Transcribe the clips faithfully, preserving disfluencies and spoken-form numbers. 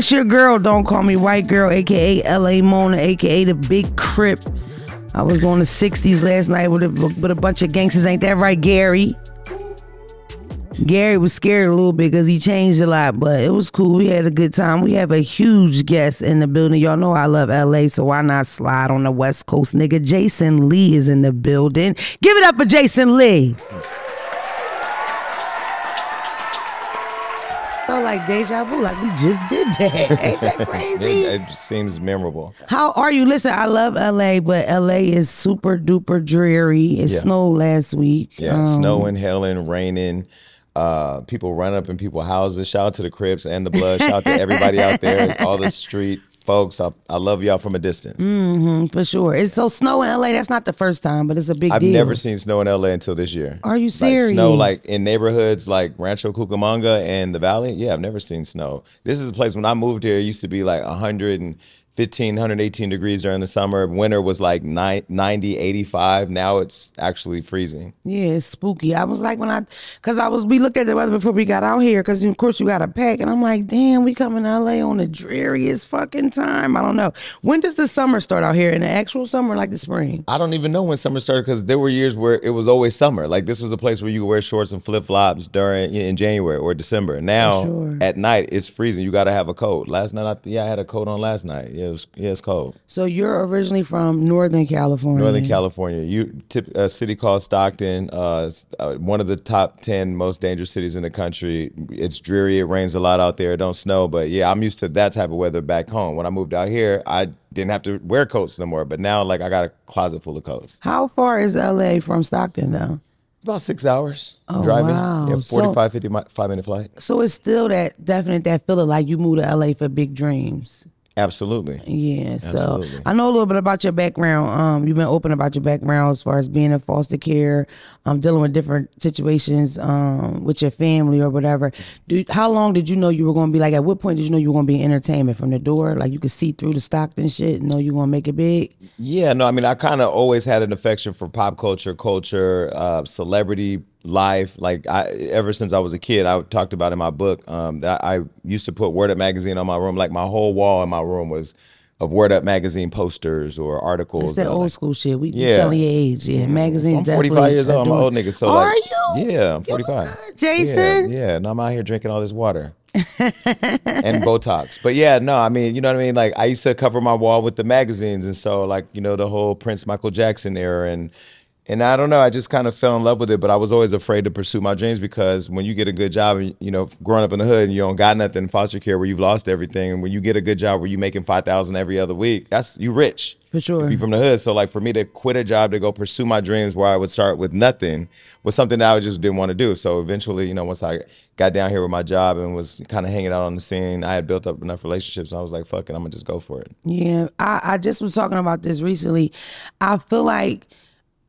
This your girl, Don't Call Me White Girl, a k a. L A. Mona, a k a the Big Crip. I was on the sixties last night with a, with a bunch of gangsters. Ain't that right, Gary? Gary was scared a little bit because he changed a lot, but it was cool. We had a good time. We have a huge guest in the building. Y'all know I love L A, so why not slide on the West Coast, nigga? Jason Lee is in the building. Give it up for Jason Lee. Felt like deja vu, like we just did that. Ain't that crazy? It, it just seems memorable. How are you? Listen, I love L A, but L A is super duper dreary. It yeah. snowed last week. Yeah, um, snowing, hailing, raining. Uh, people run up in people's houses. Shout out to the Crips and the Blood. Shout out to everybody out there, all the street folks. I, I love y'all from a distance. Mm-hmm, for sure. It's so snow in L A. That's not the first time, but it's a big I've deal. I've never seen snow in L A until this year. Are you serious? Like snow like in neighborhoods like Rancho Cucamonga and the Valley. Yeah, I've never seen snow. This is a place when I moved here, it used to be like one hundred and fifteen, one hundred eighteen degrees during the summer. Winter was like ninety, eighty-five. Now it's actually freezing. Yeah, it's spooky. I was like, when I, because I was, we looked at the weather before we got out here, because of course you got to pack. And I'm like, damn, we coming to L A on the dreariest fucking time. I don't know. When does the summer start out here? In the actual summer, like the spring? I don't even know when summer started, because there were years where it was always summer. Like this was a place where you could wear shorts and flip flops during, in January or December. Now, sure. at night, it's freezing. You got to have a coat. Last night, I, yeah, I had a coat on last night. Yeah, it was, yeah, it's cold. So you're originally from Northern California. Northern California. You tip, a city called Stockton, uh, one of the top ten most dangerous cities in the country. It's dreary. It rains a lot out there. It don't snow. But yeah, I'm used to that type of weather back home. When I moved out here, I didn't have to wear coats no more. But now, like, I got a closet full of coats. How far is L A from Stockton now? It's about six hours oh, driving. Wow. Yeah, forty-five, so, fifty-five minute flight. So it's still that definite, that feeling like you moved to L A for big dreams. Absolutely. Yeah. Absolutely. So I know a little bit about your background. Um, you've been open about your background as far as being in foster care, um, dealing with different situations um, with your family or whatever. Do, how long did you know you were going to be like, at what point did you know you were going to be in entertainment from the door? Like you could see through the Stockton shit and know you were going to make it big? Yeah. No, I mean, I kind of always had an affection for pop culture, culture, uh, celebrity life. Like I, ever since I was a kid, I talked about in my book um, that I used to put Word Up magazine on my room. Like my whole wall in my room was of Word Up magazine posters or articles. It's that old like, school shit. We yeah. telling your age. Yeah, magazines. I'm forty-five years old. I'm an old nigga. So are like, you? Yeah, I'm forty-five. Good, Jason. Yeah, yeah, and I'm out here drinking all this water. And Botox. But yeah, no, I mean, you know what I mean? Like I used to cover my wall with the magazines. And so like, you know, the whole Prince Michael Jackson era and And I don't know, I just kind of fell in love with it, but I was always afraid to pursue my dreams because when you get a good job, and you know, growing up in the hood and you don't got nothing, foster care where you've lost everything, and when you get a good job where you're making five thousand dollars every other week, that's, you rich. For sure. If you're from the hood. So like for me to quit a job to go pursue my dreams where I would start with nothing was something that I just didn't want to do. So eventually, you know, once I got down here with my job and was kind of hanging out on the scene, I had built up enough relationships. So I was like, fuck it, I'm gonna just go for it. Yeah, I, I just was talking about this recently. I feel like,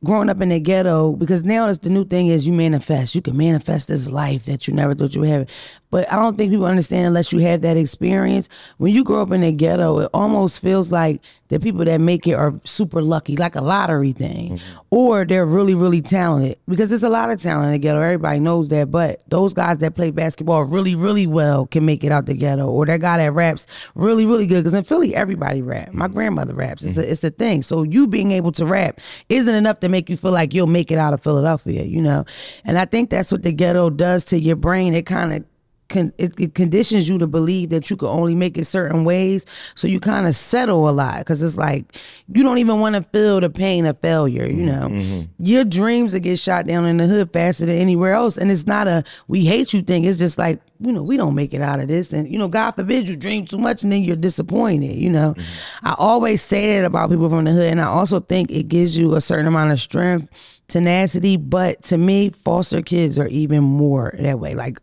growing up in the ghetto, because now it's the new thing is you manifest. You can manifest this life that you never thought you would have. But I don't think people understand unless you have that experience. When you grow up in the ghetto, it almost feels like the people that make it are super lucky, like a lottery thing. Mm-hmm. Or they're really, really talented. Because there's a lot of talent in the ghetto. Everybody knows that. But those guys that play basketball really, really well can make it out the ghetto. Or that guy that raps really, really good. Because in Philly, everybody raps. My grandmother raps. It's, mm-hmm. a, it's the thing. So you being able to rap isn't enough to make you feel like you'll make it out of Philadelphia, you know? And I think that's what the ghetto does to your brain. It kind of con it, it conditions you to believe that you can only make it certain ways. So you kind of settle a lot because it's like, you don't even want to feel the pain of failure, you know? Mm-hmm. Your dreams will get shot down in the hood faster than anywhere else. And it's not a, we hate you thing. It's just like, you know, we don't make it out of this. And, you know, God forbid you dream too much and then you're disappointed, you know. Mm-hmm. I always say that about people from the hood. And I also think it gives you a certain amount of strength, tenacity. But to me, foster kids are even more that way. Like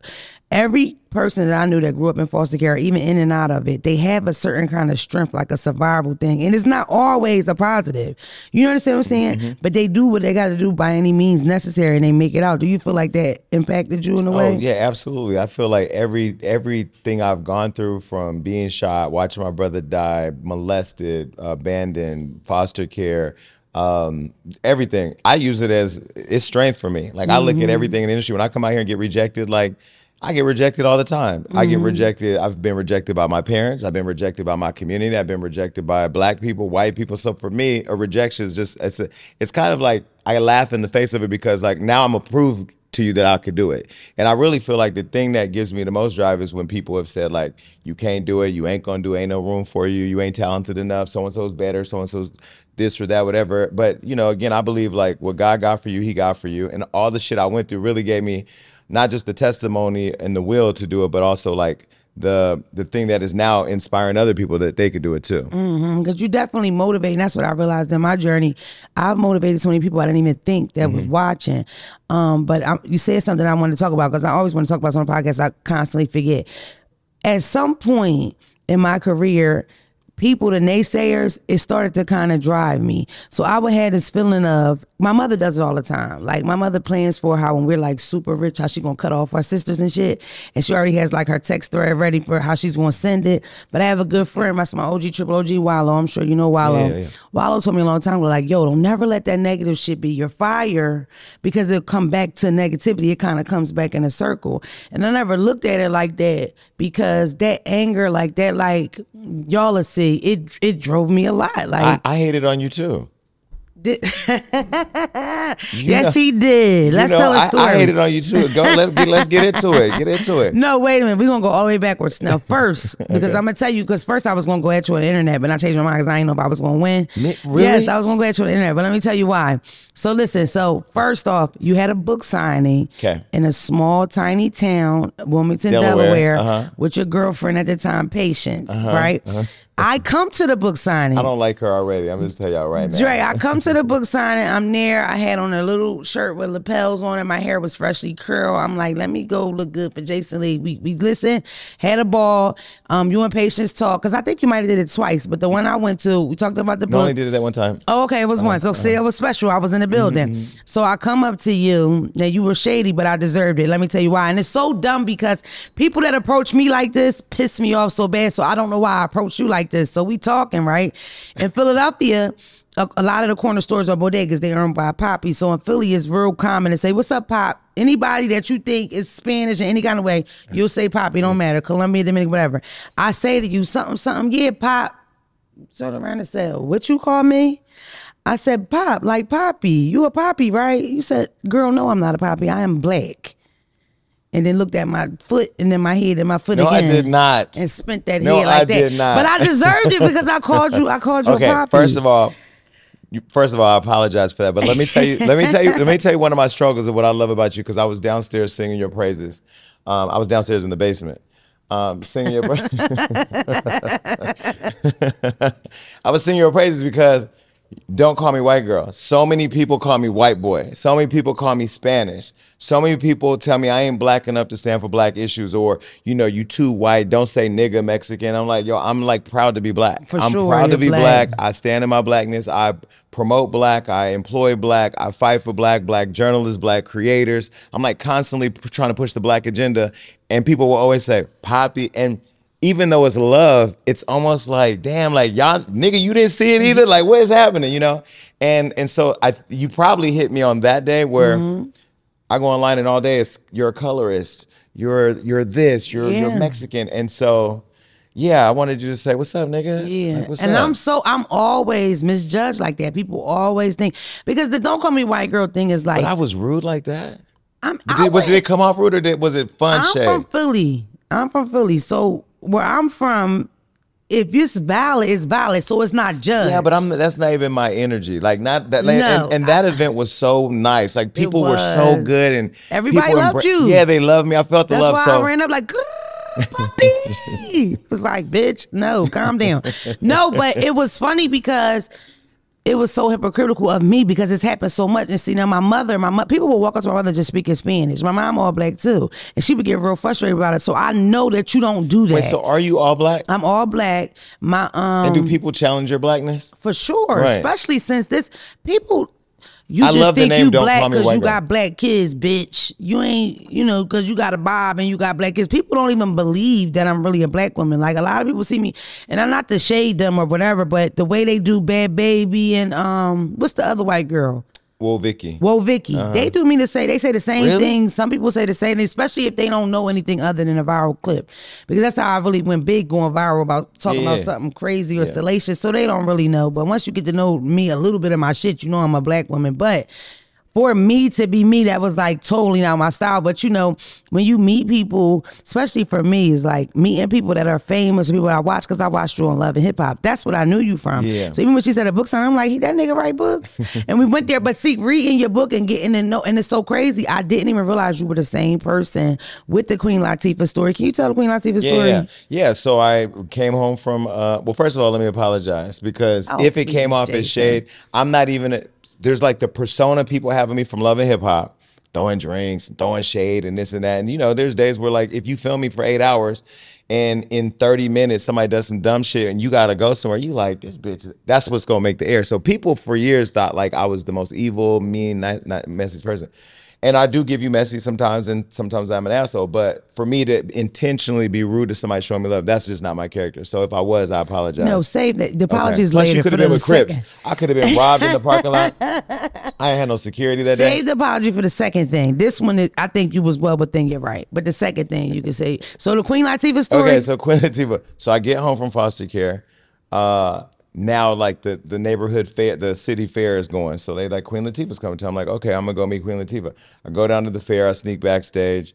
every person that I knew that grew up in foster care, even in and out of it, they have a certain kind of strength, like a survival thing. And it's not always a positive. You understand what I'm saying? Mm-hmm. But they do what they got to do by any means necessary and they make it out. Do you feel like that impacted you in a way? Oh, yeah, absolutely. I feel like every everything I've gone through, from being shot, watching my brother die, molested, abandoned, foster care, um everything, I use it as, it's strength for me. Like mm-hmm. I look at everything in the industry. When I come out here and get rejected, like I get rejected all the time. Mm-hmm. I get rejected. I've been rejected by my parents. I've been rejected by my community. I've been rejected by black people, white people. So for me, a rejection is just, it's a, it's kind of like, I laugh in the face of it because like now I'm approved to you that I could do it. And I really feel like the thing that gives me the most drive is when people have said like, you can't do it, you ain't gonna do it, ain't no room for you, you ain't talented enough, so-and-so's better, so-and-so's this or that, whatever. But you know, again, I believe like what God got for you, he got for you. And all the shit I went through really gave me not just the testimony and the will to do it, but also like the the thing that is now inspiring other people that they could do it too. Mm-hmm, because you definitely motivate, and that's what I realized in my journey. I've motivated so many people I didn't even think that mm-hmm. was watching. Um, but I, you said something I wanted to talk about, because I always want to talk about something on podcasts I constantly forget. At some point in my career, people, the naysayers, it started to kind of drive me. So I would have this feeling of, my mother does it all the time. Like my mother plans for how when we're like super rich, how she gonna cut off our sisters and shit. And she already has like her text thread ready for how she's gonna send it. But I have a good friend, that's my O G, triple O G, Wallow. I'm sure you know Wallow. Yeah, yeah. Wallow told me a long time ago, like, yo, don't never let that negative shit be your fire, because it'll come back to negativity. It kind of comes back in a circle. And I never looked at it like that, because that anger, like that, like y'all are sick. It it drove me a lot. Like I, I hated on you too. Did, yes, know, he did. Let's you know, tell a story. I, I hated on you too. Go. Let's get let's get into it. Get into it. No, wait a minute. We're gonna go all the way backwards now. First, because okay. I'm gonna tell you. Because first I was gonna go at you on the internet, but I changed my mind because I didn't know if I was gonna win. Really? Yes, I was gonna go at you on the internet, but let me tell you why. So listen. So first off, you had a book signing okay. in a small, tiny town, Wilmington, Delaware, Delaware uh-huh. with your girlfriend at the time, Patience, uh-huh, right? Uh-huh. I come to the book signing. I don't like her already. I'm just telling y'all right now. Dre, I come to the book signing. I'm there. I had on a little shirt with lapels on it. My hair was freshly curled. I'm like, let me go look good for Jason Lee. We we listened, had a ball. Um, you and Patience talk, because I think you might have did it twice, but the one I went to, we talked about the book. No, I only did it that one time. Oh, okay, it was uh-huh. once. So uh-huh. see, it was special. I was in the building. Mm-hmm. So I come up to you. Now, you were shady, but I deserved it. Let me tell you why. And it's so dumb, because people that approach me like this piss me off so bad, so I don't know why I approach you like this. So we talking, right? In Philadelphia, a, a lot of the corner stores are bodegas. They own by Poppy. So in Philly, it's real common to say, what's up, Pop? Anybody that you think is Spanish in any kind of way, you'll say Pop. It don't matter. Colombia, Dominican, whatever. I say to you, something, something, yeah, Pop. Turned around and said, what you call me? I said, Pop, like Poppy. You a Poppy, right? You said, girl, no, I'm not a Poppy. I am black. And then looked at my foot, and then my head, and my foot no, again. No, I did not. And spent that no, head like I that. Did not. But I deserved it, because I called you. I called you okay, a Poppy. First of all, you, first of all, I apologize for that. But let me tell you, let me tell you, let me tell you one of my struggles and what I love about you, because I was downstairs singing your praises. Um, I was downstairs in the basement. Um, singing your praises. I was singing your praises because don't call me white girl. So many people call me white boy. So many people call me Spanish. So many people tell me I ain't black enough to stand for black issues, or, you know, you too white. Don't say nigga Mexican. I'm like, yo, I'm like proud to be black. For I'm sure, proud to be black. black. I stand in my blackness. I promote black. I employ black. I fight for black, black journalists, black creators. I'm like constantly trying to push the black agenda. And people will always say, Poppy. And even though it's love, it's almost like, damn, like, y'all, nigga, you didn't see it either? Like, what is happening, you know? And and so I, you probably hit me on that day where mm-hmm. I go online and all day, it's, you're a colorist, you're you're this, you're, yeah. you're Mexican. And so, yeah, I wanted you to say, what's up, nigga? Yeah, like, what's and up? I'm so, I'm always misjudged like that. People always think, because the don't call me white girl thing is like. But I was rude like that? I'm, did, I was, did it come off rude or did, was it fun shade? I'm from Philly. I'm from Philly, so. Where I'm from, if it's valid, it's valid, so it's not judged. Yeah, but I'm that's not even my energy. Like not that, like, no, and, and that I, event was so nice. Like people were so good, and everybody loved you. Yeah, they loved me. I felt the that's love. That's why so. I ran up like. It was like, bitch, no, calm down. No, but it was funny because. It was so hypocritical of me because it's happened so much. And see, now my mother, my mo- people would walk up to my mother just speaking Spanish. My mom all black too. And she would get real frustrated about it. So I know that you don't do that. Wait, so are you all black? I'm all black. My um, And do people challenge your blackness? For sure. Right. Especially since this, people, you I just think you black because you got black kids, bitch. You ain't, you know, because you got a bob and you got black kids. People don't even believe that I'm really a black woman. Like, a lot of people see me, and I'm not to shade them or whatever, but the way they do Bad Baby and, um, what's the other white girl? Whoa, Vicky. Whoa, Vicky. Uh-huh. They do mean to say, they say the same really? thing. Some people say the same thing, especially if they don't know anything other than a viral clip. Because that's how I really went big going viral about talking yeah. about something crazy or yeah. salacious. So they don't really know. But once you get to know me a little bit of my shit, you know I'm a black woman. But for me to be me, that was like totally not my style. But you know, when you meet people, especially for me, it's like meeting people that are famous, people that I watch, because I watched you on Love and Hip Hop. That's what I knew you from. Yeah. So even when she said a book sign, I'm like, hey, that nigga write books. And we went there, but see, reading your book and getting to know, and it's so crazy, I didn't even realize you were the same person with the Queen Latifah story. Can you tell the Queen Latifah yeah, story? Yeah. yeah, so I came home from, uh, well, first of all, let me apologize, because oh, if it please, came off Jason. as shade, I'm not even... A, there's like the persona people have of me from Love and Hip Hop, throwing drinks, throwing shade and this and that. And you know, there's days where like, if you film me for eight hours and in thirty minutes, somebody does some dumb shit and you gotta go somewhere, you like, this bitch, that's what's gonna make the air. So people for years thought like I was the most evil, mean, not, not messy person. And I do give you messy sometimes, and sometimes I'm an asshole. But for me to intentionally be rude to somebody showing me love, that's just not my character. So if I was, I apologize. No, save that. The apologies okay. later. Plus, you could have been with Crips. Second. I could have been robbed in the parking lot. I ain't had no security that save day. Save the apology for the second thing. This one, is, I think you was well within your right. But the second thing you can say. So the Queen Latifah story. Okay, so Queen Latifah. So I get home from foster care. Uh, Now, like the, the neighborhood fair, the city fair is going. So they like, Queen Latifah's coming. So I'm like, okay, I'm going to go meet Queen Latifah. I go down to the fair. I sneak backstage.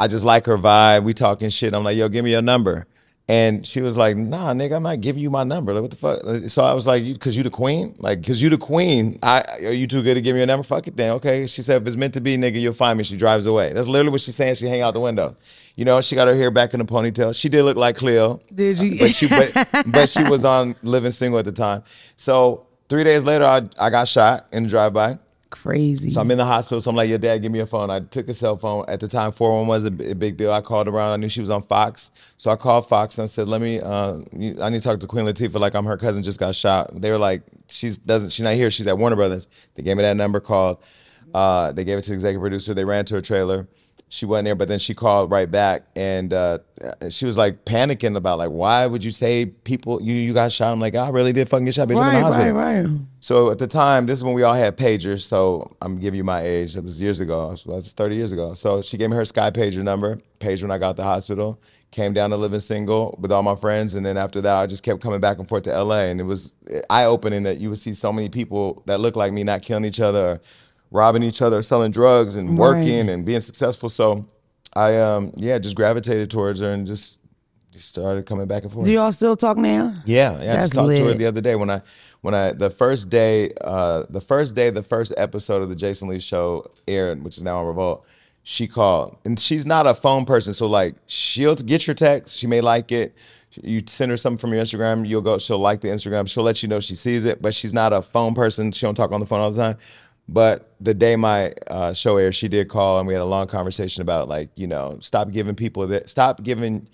I just like her vibe. We talking shit. I'm like, yo, give me your number. And she was like, nah, nigga, I'm not giving you my number. Like, what the fuck? So I was like, you, because you the queen? Like, because you the queen. I, are you too good to give me your number? Fuck it then. Okay. She said, if it's meant to be, nigga, you'll find me. She drives away. That's literally what she's saying. She hang out the window. You know, she got her hair back in a ponytail. She did look like Cleo. Did you? But she, but, but she was on Living Single at the time. So three days later, I, I got shot in the drive-by. Crazy. So I'm in the hospital. So I'm like, your dad, give me your phone. I took a cell phone. At the time, four one one was a big deal. I called around. I knew she was on Fox. So I called Fox and I said, let me, uh, I need to talk to Queen Latifah. Like, I'm her cousin, just got shot. They were like, she's doesn't, she's not here. She's at Warner Brothers. They gave me that number, called. Uh, they gave it to the executive producer. They ran to her trailer. She wasn't there, but then she called right back, and uh, she was like panicking about like, why would you say people you you got shot? I'm like, I really did fucking get shot, bitch. Right, I'm in the hospital. Right, right. So at the time, this is when we all had pagers. So I'm giving you my age. It was years ago. It was thirty years ago. So she gave me her Sky Pager number. Paged when I got to the hospital. Came down to Living Single with all my friends, and then after that, I just kept coming back and forth to L A, and it was eye opening that you would see so many people that look like me not killing each other. Or, robbing each other, selling drugs, and working, right. and being successful. So, I um yeah, just gravitated towards her and just, just started coming back and forth. Do y'all still talk now? Yeah, yeah. That's I just talked lit. to her the other day when I when I the first day uh the first day the first episode of the Jason Lee show aired, which is now on Revolt. She called, and she's not a phone person, so like she'll get your text. She may like it. You send her something from your Instagram. You'll go. She'll like the Instagram. She'll let you know she sees it, but she's not a phone person. She don't talk on the phone all the time. But the day my uh, show aired, she did call, and we had a long conversation about like, you know, stop giving people that, stop giving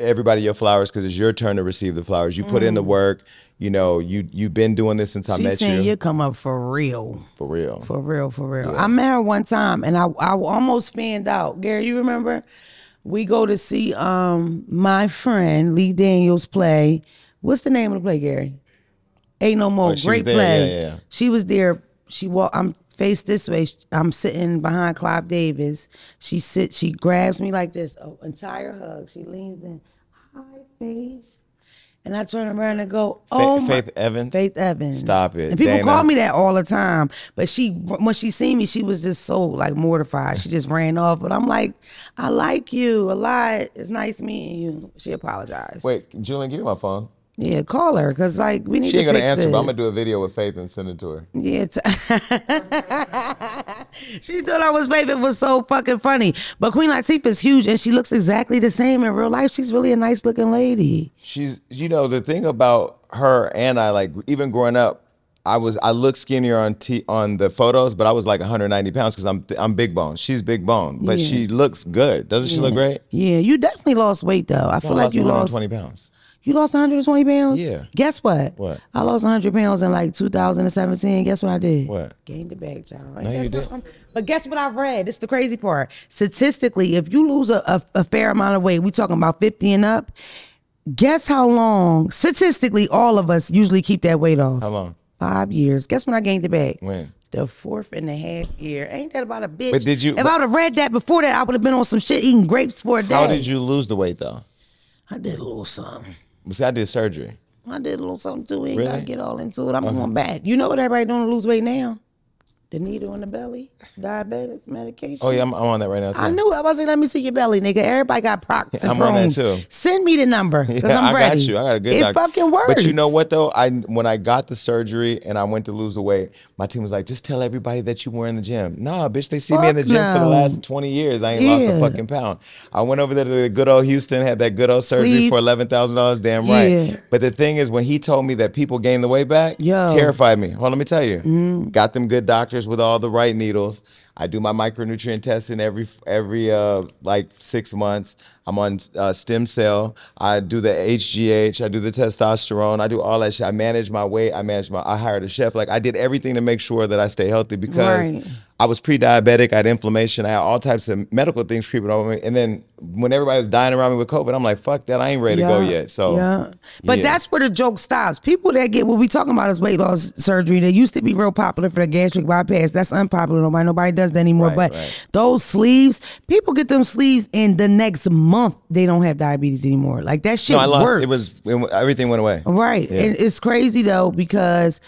everybody your flowers, because it's your turn to receive the flowers. You mm. put in the work, you know, you you've been doing this since I she met you. She said you come up for real, for real, for real, for real. Yeah. I met her one time, and I I almost fanned out. Gary, you remember? We go to see um my friend Lee Daniels play. What's the name of the play, Gary? Ain't No More. Oh, great play. Yeah, yeah. She was there. She walk. I'm faced this way. I'm sitting behind Clive Davis. She sits. She grabs me like this. Oh, entire hug. She leans in. Hi, Faith. And I turn around and go, oh Faith, my. Faith Evans. Faith Evans. Stop it. And people Dana. call me that all the time. But she, when she seen me, she was just so like mortified. She just ran off. But I'm like, I like you a lot. It's nice meeting you. She apologized. Wait, Julian, give me my phone. Yeah, call her, because, like, we need she to She ain't going to answer, this. But I'm going to do a video with Faith and send it to her. Yeah. She thought I was Faith. It was so fucking funny. But Queen Latifah is huge, and she looks exactly the same in real life. She's really a nice-looking lady. She's, you know, the thing about her and I, like, even growing up, I was I looked skinnier on t on the photos, but I was like one hundred ninety pounds because I'm I'm big bone. She's big bone, but yeah. she looks good. Doesn't yeah. she look great? Yeah, you definitely lost weight, though. I, I feel like you lost one hundred twenty pounds. You lost one hundred twenty pounds? Yeah. Guess what? What? I lost one hundred pounds in like two thousand seventeen. Guess what I did? What? Gained it back, John. No, you didn't. But guess what I read? This is the crazy part. Statistically, if you lose a, a, a fair amount of weight, we talking about fifty and up, guess how long, statistically, all of us usually keep that weight off. How long? Five years. Guess when I gained it back? When? the fourth and a half year. Ain't that about a bitch? But did you, if I would have read that before that, I would have been on some shit eating grapes for a day. How did you lose the weight, though? I did a little something. See, I did surgery. I did a little something, too. We ain't really? got to get all into it. I'm uh-huh. going back. You know what everybody doing to lose weight now? The needle in the belly, diabetic medication. Oh, yeah, I'm, I'm on that right now, too. I knew it. I was like, let me see your belly, nigga. Everybody got procs and I'm Crohn's. On that, too. Send me the number, because yeah, I'm ready. I got you. I got a good doctor. It fucking works. But you know what, though? I When I got the surgery and I went to lose the weight, my team was like, just tell everybody that you were in the gym. Nah, bitch, they see Fuck me in the gym no. for the last twenty years. I ain't yeah. lost a fucking pound. I went over there to the good old Houston, had that good old surgery Sleep. for eleven thousand dollars. Damn right. Yeah. But the thing is, when he told me that people gain the weight back, Yo. terrified me. Hold on, let me tell you. Mm. Got them good doctors with all the right needles. I do my micronutrient testing every every uh like six months. I'm on uh, stem cell. I do the H G H, I do the testosterone, I do all that shit. I manage my weight, I manage my I hired a chef. Like, I did everything to make sure that I stay healthy, because right. I was pre-diabetic, I had inflammation, I had all types of medical things creeping over me. And then when everybody was dying around me with COVID, I'm like, fuck that, I ain't ready yeah, to go yet. So yeah. But yeah. that's where the joke stops. People that get what we talking about is weight loss surgery. They used to be real popular for the gastric bypass. That's unpopular. Nobody nobody does that anymore. Right, but right. those sleeves, people get them sleeves and the next month they don't have diabetes anymore. Like, that shit no, I lost, works. It was it, everything went away. Right. Yeah. And it's crazy though, because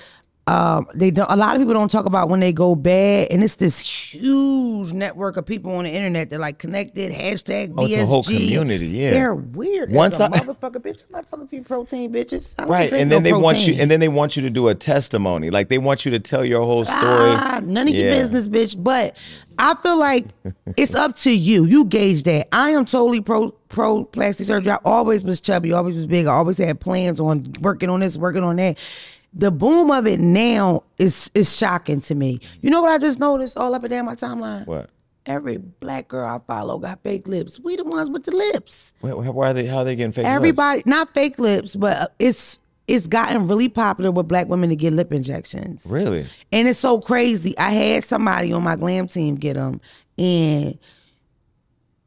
Um, they don't, a lot of people don't talk about when they go bad, and it's this huge network of people on the internet. They're like connected, hashtag B S G. Oh, it's a whole community, yeah. They're weird. Once I, motherfucker, bitch, I'm not talking to you protein, bitches. I right, and then no they protein. want you, and then they want you to do a testimony. Like, they want you to tell your whole story. Ah, none of yeah. your business, bitch. But I feel like it's up to you. You gauge that. I am totally pro pro plastic surgery. I always was chubby, always was big. I always had plans on working on this, working on that. The boom of it now is is shocking to me. You know what I just noticed all up and down my timeline? What? Every black girl I follow got fake lips. We the ones with the lips. Wait, why are they? How are they getting fake Everybody, lips? Everybody, not fake lips, but it's it's gotten really popular with black women to get lip injections. Really? And it's so crazy. I had somebody on my glam team get them, and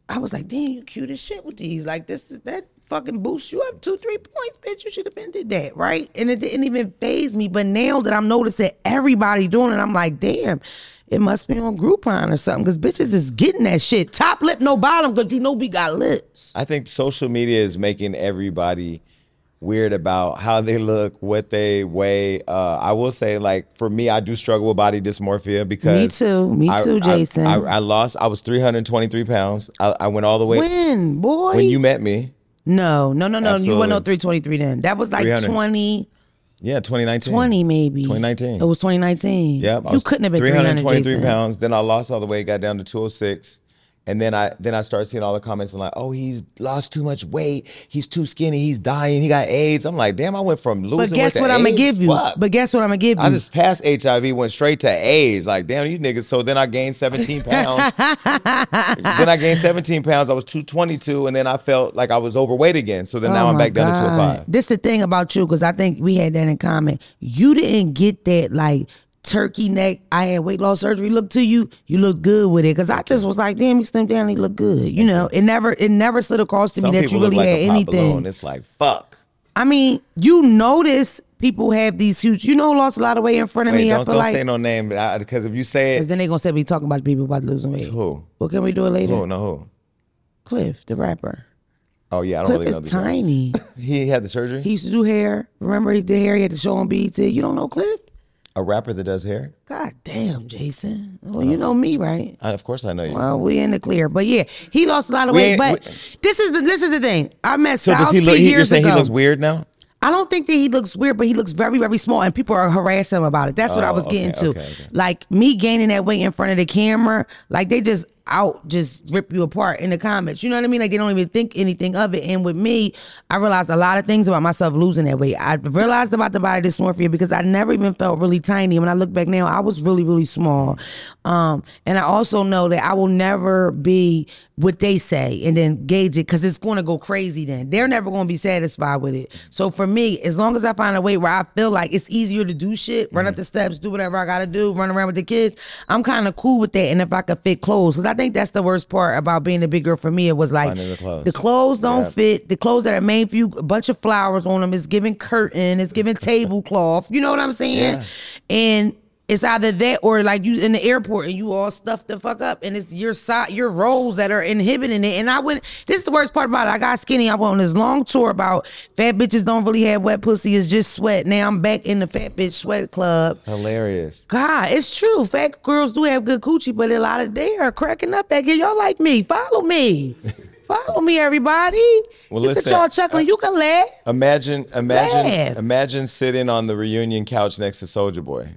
I was like, damn, you cute as shit with these. Like, this is that. Fucking boost you up two, three points, bitch. You should have been did that, right? And it didn't even faze me. But now that I'm noticing everybody doing it, I'm like, damn, it must be on Groupon or something, because bitches is getting that shit. Top lip, no bottom, because you know we got lips. I think social media is making everybody weird about how they look, what they weigh. Uh, I will say, like, for me, I do struggle with body dysmorphia because- Me too, me I, too, I, Jason. I, I, I lost, I was three hundred twenty-three pounds. I, I went all the way- When, boy? When you met me. No, no, no, no. Absolutely. You weren't no three twenty-three then. That was like twenty. Yeah, twenty nineteen. twenty maybe. twenty nineteen. It was twenty nineteen. Yep. You couldn't have been three hundred twenty-three pounds. Then I lost all the weight, got down to two oh six. And then I then I started seeing all the comments and like, oh, he's lost too much weight. He's too skinny. He's dying. He got AIDS. I'm like, damn, I went from losing weight to AIDS. But guess what I'm going to give you? Fuck. But guess what I'm going to give you? I just passed H I V, went straight to AIDS. Like, damn, you niggas. So then I gained seventeen pounds. Then I gained seventeen pounds. I was two twenty-two. And then I felt like I was overweight again. So then oh now I'm back God. down to two oh five. This the thing about you, because I think we had that in common. You didn't get that, like, turkey neck, I had weight loss surgery look to you, you look good with it. Because I just was like, damn, he slimmed down, he looked good. You know, it never it never slid across to Some me that you really like had anything. Balloon. It's like, fuck. I mean, you notice people have these huge, you know, lost a lot of weight in front of Wait, me. Don't, I feel don't like, say no name, because if you say it. Because then they're going to say we talking about people about losing weight. Who? Well, can we do it later? Who? No, who? Cliff, the rapper. Oh, yeah, I don't Cliff really know. Cliff is tiny. He had the surgery? He used to do hair. Remember he did hair, he had the show on B E T. You don't know Cliff? A rapper that does hair? God damn, Jason. Well, you know me, right? I, of course I know you. Well, we in the clear. But yeah, he lost a lot of we weight. But we, this is the this is the thing. I met so Styles does he look, he, years You're saying ago. He looks weird now? I don't think that he looks weird, but he looks very, very small, and people are harassing him about it. That's oh, what I was okay, getting to. Okay, okay. Like, me gaining that weight in front of the camera, like, they just out, just rip you apart in the comments. You know what I mean? Like, they don't even think anything of it. And with me, I realized a lot of things about myself losing that weight. I realized about the body dysmorphia because I never even felt really tiny. When I look back now, I was really, really small. Um, and I also know that I will never be what they say and then gauge it, because it's going to go crazy then. They're never going to be satisfied with it. So for me, as long as I find a way where I feel like it's easier to do shit, run mm-hmm. up the steps, do whatever I got to do, run around with the kids, I'm kind of cool with that. And if I could fit clothes, because I I think that's the worst part about being a big girl for me. It was like the clothes. the clothes don't yeah. fit. The clothes that are made for you, a bunch of flowers on them. It's giving curtain. It's giving tablecloth. You know what I'm saying? Yeah. And It's either that or like you in the airport and you all stuffed the fuck up and it's your side, your roles that are inhibiting it. And I went, this is the worst part about it. I got skinny. I went on this long tour about fat bitches don't really have wet pussy. It's just sweat. Now I'm back in the fat bitch sweat club. Hilarious. God, it's true. Fat girls do have good coochie, but a lot of they are cracking up back here. Y'all like me. Follow me. Follow me, everybody. Well, you listen, y'all chuckling. I, you can laugh. Imagine, imagine, laugh. imagine sitting on the reunion couch next to Soulja Boy.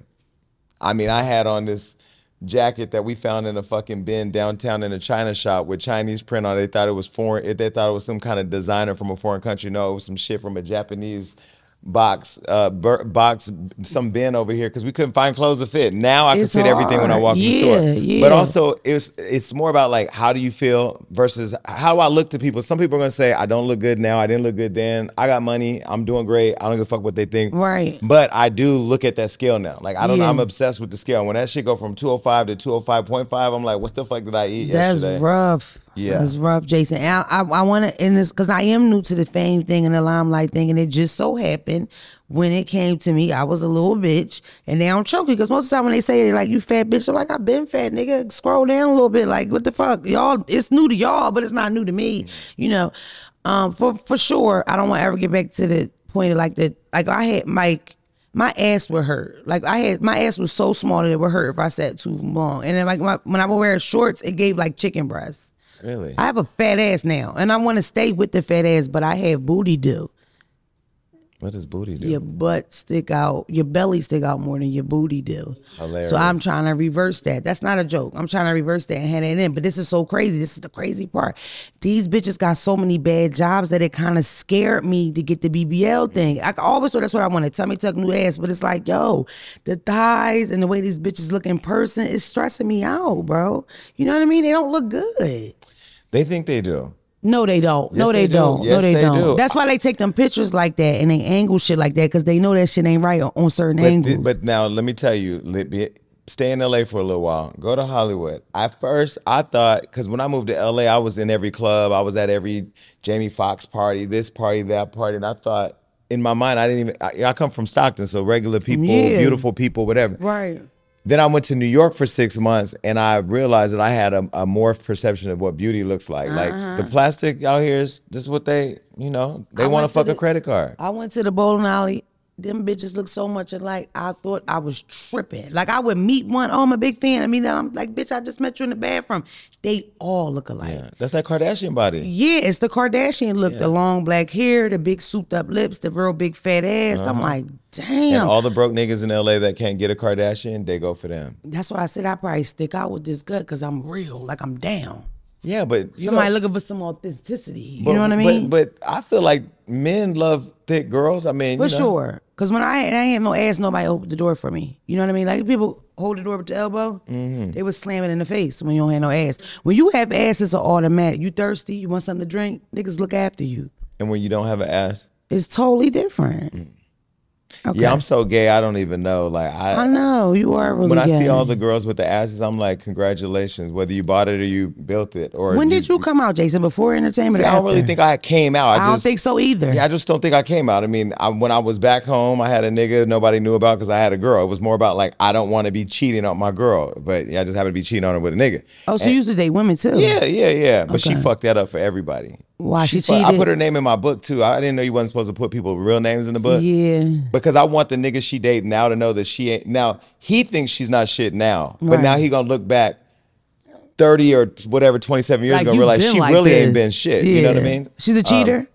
I mean, I had on this jacket that we found in a fucking bin downtown in a China shop with Chinese print on it. They thought it was foreign. They thought it was some kind of designer from a foreign country. No, it was some shit from a Japanese box, uh, box, some bin over here because we couldn't find clothes to fit. Now I it's can fit hard. everything when I walk yeah, in the store. Yeah. But also, it's it's more about like, how do you feel versus how do I look to people? Some people are gonna say, I don't look good now. I didn't look good then. I got money. I'm doing great. I don't give a fuck what they think. Right. But I do look at that scale now. Like I don't. Yeah. I'm obsessed with the scale. When that shit go from two oh five to two oh five point five, I'm like, what the fuck did I eat That's yesterday? That's rough. Yeah, that's rough, Jason. I I, I want to end this because I am new to the fame thing and the limelight thing, and it just so happened when it came to me, I was a little bitch, and now I'm choking because most of the time when they say it, like you fat bitch, I'm like I've been fat, nigga. Scroll down a little bit, like what the fuck, y'all? It's new to y'all, but it's not new to me, you know. Um, for for sure, I don't want to ever get back to the point of like that. Like I had Mike. My ass would hurt. Like I had, my ass was so small that it would hurt if I sat too long. And then like my, when I would wear shorts, it gave like chicken breasts. Really? I have a fat ass now, and I want to stay with the fat ass, but I have booty do. What does booty do? Your butt stick out, your belly stick out more than your booty do. Hilarious. So I'm trying to reverse that. That's not a joke. I'm trying to reverse that and hand it in, but this is so crazy. This is the crazy part. These bitches got so many bad jobs that it kind of scared me to get the B B L thing. I always thought that's what I wanted, tummy tuck, new ass, but it's like, yo, the thighs and the way these bitches look in person is stressing me out, bro. You know what I mean? They don't look good. They think they do. No, they don't. Yes, no, they, they do. don't. Yes, no, they, they don't. Do. That's why they take them pictures like that and they angle shit like that because they know that shit ain't right on certain but angles. Th but now let me tell you, let me, stay in L A for a little while. Go to Hollywood. At first, I thought, because when I moved to L A, I was in every club. I was at every Jamie Foxx party, this party, that party. And I thought, in my mind, I didn't even, I, I come from Stockton, so regular people, yeah. beautiful people, whatever. Right. Then I went to New York for six months and I realized that I had a, a morphed perception of what beauty looks like. Uh-huh. Like the plastic out here is just what they, you know, they I want to fuck the, a credit card. I went to the bowling alley. Them bitches look so much alike. I thought I was tripping. Like I would meet one, oh, I'm a big fan. I mean, I'm like, bitch, I just met you in the bathroom. They all look alike. Yeah. That's that Kardashian body. Yeah, it's the Kardashian look. Yeah. The long black hair, the big souped up lips, the real big fat ass. Uh-huh. I'm like, damn. And all the broke niggas in L A that can't get a Kardashian, they go for them. That's why I said I probably stick out with this gut because I'm real, like I'm down. Yeah, but you somebody know, looking for some authenticity. But, you know what I mean? But, but I feel like men love thick girls. I mean, for you know. sure. Because when I, I ain't no ass, nobody opened the door for me. You know what I mean? Like people hold the door with the elbow, mm-hmm. they would slam it in the face when you don't have no ass. When you have ass, it's an automatic. You thirsty? You want something to drink? Niggas look after you. And when you don't have an ass, it's totally different. Mm-hmm. Okay. Yeah, I'm so gay. I don't even know. Like I, I know you are really. When I gay. see all the girls with the asses, I'm like, congratulations. Whether you bought it or you built it, or when did you, you come out, Jason? Before entertainment? See, or after? I don't really think I came out. I, I just, don't think so either. Yeah, I just don't think I came out. I mean, I, when I was back home, I had a nigga nobody knew about because I had a girl. It was more about like I don't want to be cheating on my girl, but yeah, I just happened to be cheating on her with a nigga. Oh, so and, you used to date women too? Yeah, yeah, yeah. But okay. she fucked that up for everybody. Why she, she cheated? I put her name in my book too. I didn't know you wasn't supposed to put people's real names in the book. Yeah. Because I want the nigga she dated now to know that she ain't. Now he thinks she's not shit now, right. but now he gonna look back thirty or whatever, twenty-seven years like ago, and realize she like really this. ain't been shit. Yeah. You know what I mean? She's a cheater. Um,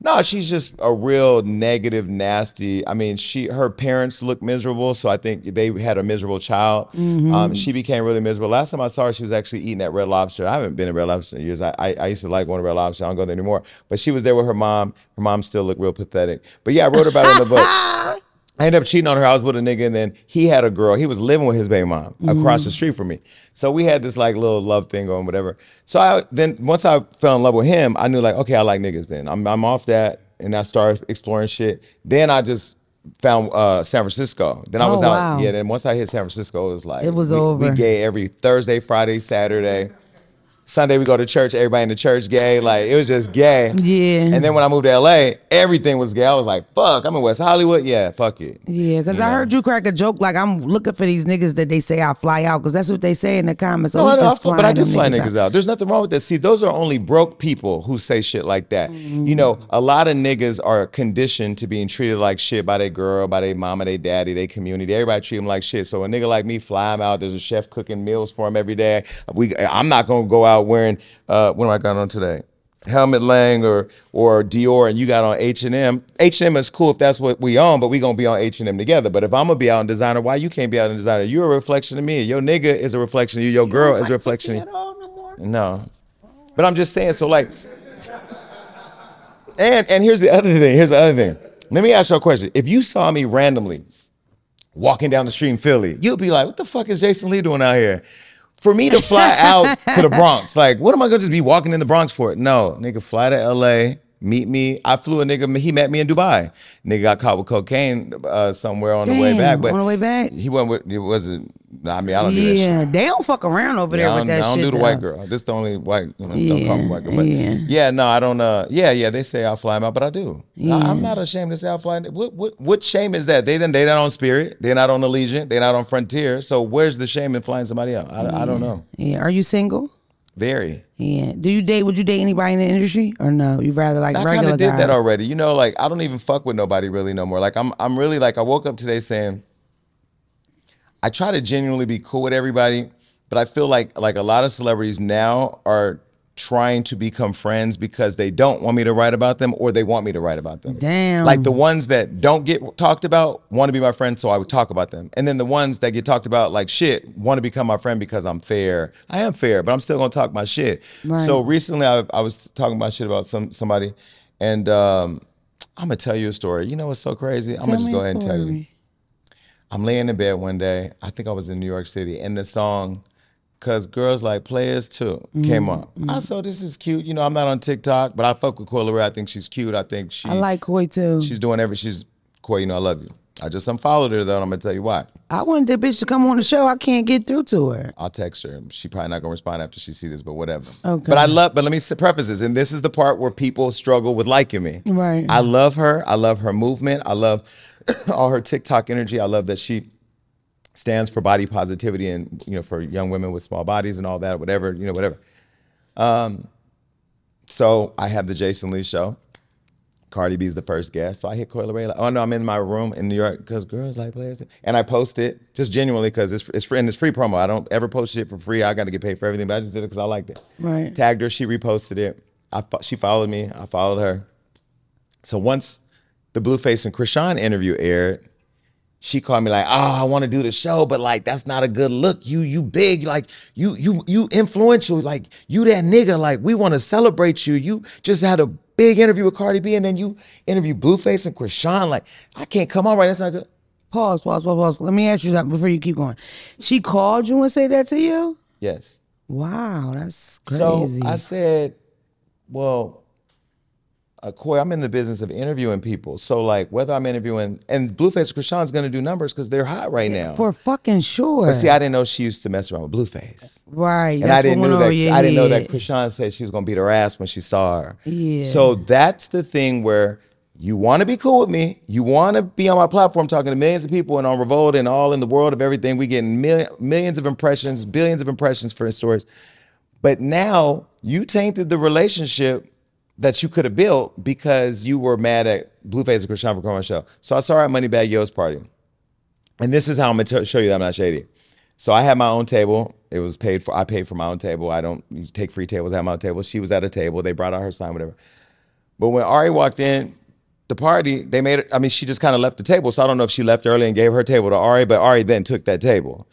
no, she's just a real negative, nasty. I mean, she her parents look miserable, so I think they had a miserable child. Mm-hmm. um, she became really miserable. Last time I saw her, she was actually eating at Red Lobster. I haven't been at Red Lobster in years. I, I, I used to like going to Red Lobster. I don't go there anymore. But she was there with her mom. Her mom still looked real pathetic. But yeah, I wrote about it in the book. I ended up cheating on her. I was with a nigga, and then he had a girl. He was living with his baby mom mm-hmm. across the street from me. So we had this like little love thing going, whatever. So I then once I fell in love with him, I knew like, okay, I like niggas. Then I'm I'm off that, and I started exploring shit. Then I just found uh, San Francisco. Then I was oh, out. Wow. Yeah. Then once I hit San Francisco, it was like it was we, over. We gay every Thursday, Friday, Saturday. Sunday we go to church, everybody in the church gay, like it was just gay. Yeah. And then when I moved to L A, everything was gay. I was like, fuck, I'm in West Hollywood, yeah, fuck it. Yeah, because I know? heard you crack a joke like, I'm looking for these niggas that they say I fly out, because that's what they say in the comments. No, oh, I just fly, but I do fly niggas out. out. There's nothing wrong with that. See, those are only broke people who say shit like that. Mm-hmm. You know, a lot of niggas are conditioned to being treated like shit by their girl, by their mama, their daddy, their community. Everybody treat them like shit. So a nigga like me, fly him out. There's a chef cooking meals for him every day. We, I'm not gonna go out wearing uh what am I got on today, Helmet Lang or or Dior, and you got on H and M. H and M is cool if that's what we on, but we gonna be on H and M together. But if I'm gonna be out in designer, why you can't be out in designer? You're a reflection of me. Your nigga is a reflection of you. Your girl you is a reflection at all no, more? no but I'm just saying, so like and and here's the other thing here's the other thing let me ask you a question. If you saw me randomly walking down the street in Philly, you'd be like, what the fuck is Jason Lee doing out here? For me to fly out to the Bronx, like, what am I gonna just be walking in the Bronx for? It? No, nigga, fly to L A, meet me. I flew a nigga, he met me in Dubai. Nigga got caught with cocaine uh, somewhere on Damn, the way back. But on the way back, he wasn't. With, it wasn't. I mean, I don't yeah, do that shit. Yeah, they don't fuck around over there yeah, with that shit. I don't shit, do the though. white girl. This the only white. You know, yeah, don't call me white girl. But yeah. yeah, no, I don't. Uh, yeah, yeah, they say I'll fly him out, but I do. Yeah. I, I'm not ashamed to say I'll fly. What, what, what shame is that? They didn't. They not on Spirit. They're not on Allegiant. They're not on Frontier. So where's the shame in flying somebody out? I, yeah. I don't know. Yeah. Are you single? Very. Yeah. Do you date? Would you date anybody in the industry or no? You rather like I regular I kind of did guys? that already. You know, like I don't even fuck with nobody really no more. Like I'm, I'm really like I woke up today saying. I try to genuinely be cool with everybody, but I feel like like a lot of celebrities now are trying to become friends because they don't want me to write about them or they want me to write about them. Damn. Like the ones that don't get talked about want to be my friend, so I would talk about them. And then the ones that get talked about like shit want to become my friend because I'm fair. I am fair, but I'm still going to talk my shit. Right. So recently I, I was talking about shit about some somebody and um, I'm going to tell you a story. You know what's so crazy? Tell I'm going to just go ahead and tell you. I'm laying in bed one day, I think I was in New York City, and the song, Cause Girls Like Players Too, mm-hmm. came up. Mm-hmm. I saw this is cute, you know, I'm not on TikTok, but I fuck with Coi Leray, I think she's cute, I think she- I like Coi too. She's doing every, she's, Coi, you know I love you. I just unfollowed her though, and I'm gonna tell you why. I wanted that bitch to come on the show, I can't get through to her. I'll text her, she probably not gonna respond after she sees this, but whatever. Okay. But I love, but let me preface this, and this is the part where people struggle with liking me. Right. I love her, I love her movement, I love, all her TikTok energy. I love that she stands for body positivity and, you know, for young women with small bodies and all that, whatever, you know, whatever. Um, so I have the Jason Lee show. Cardi B's the first guest. So I hit Coi Leray, like, oh no, I'm in my room in New York because Girls Like Players. And I post it just genuinely because it's, it's free and it's free promo. I don't ever post shit for free. I got to get paid for everything, but I just did it because I liked it. Right. Tagged her, she reposted it. I, she followed me, I followed her. So once the Blueface and Chrisean interview aired, she called me like, oh, I want to do the show, but like, that's not a good look. You you big, like, you you you influential, like, you that nigga, like, we want to celebrate you. You just had a big interview with Cardi B, and then you interview Blueface and Chrisean, like, I can't come on right, that's not good. Pause, pause, pause, pause. Let me ask you that before you keep going. She called you and said that to you? Yes. Wow, that's crazy. So I said, well, Uh, Coi, I'm in the business of interviewing people. So like whether I'm interviewing, and Blueface and Chrisean's gonna do numbers because they're hot right now. For fucking sure. But see, I didn't know she used to mess around with Blueface. Right. And I didn't know that I didn't know that Chrisean said she was gonna beat her ass when she saw her. Yeah. So that's the thing where you wanna be cool with me, you wanna be on my platform talking to millions of people and on Revolt and all in the world of everything. We getting million, millions of impressions, billions of impressions for stories. But now you tainted the relationship that you could have built because you were mad at Blueface and Chrisean for coming on the show. So I saw her at Moneybag Yo's party. And this is how I'm gonna show you that I'm not shady. So I had my own table. It was paid for, I paid for my own table. I don't you take free tables, I have my own table. She was at a table, they brought out her sign, whatever. But when Ari walked in, the party, they made it, I mean, she just kind of left the table. So I don't know if she left early and gave her table to Ari, but Ari then took that table.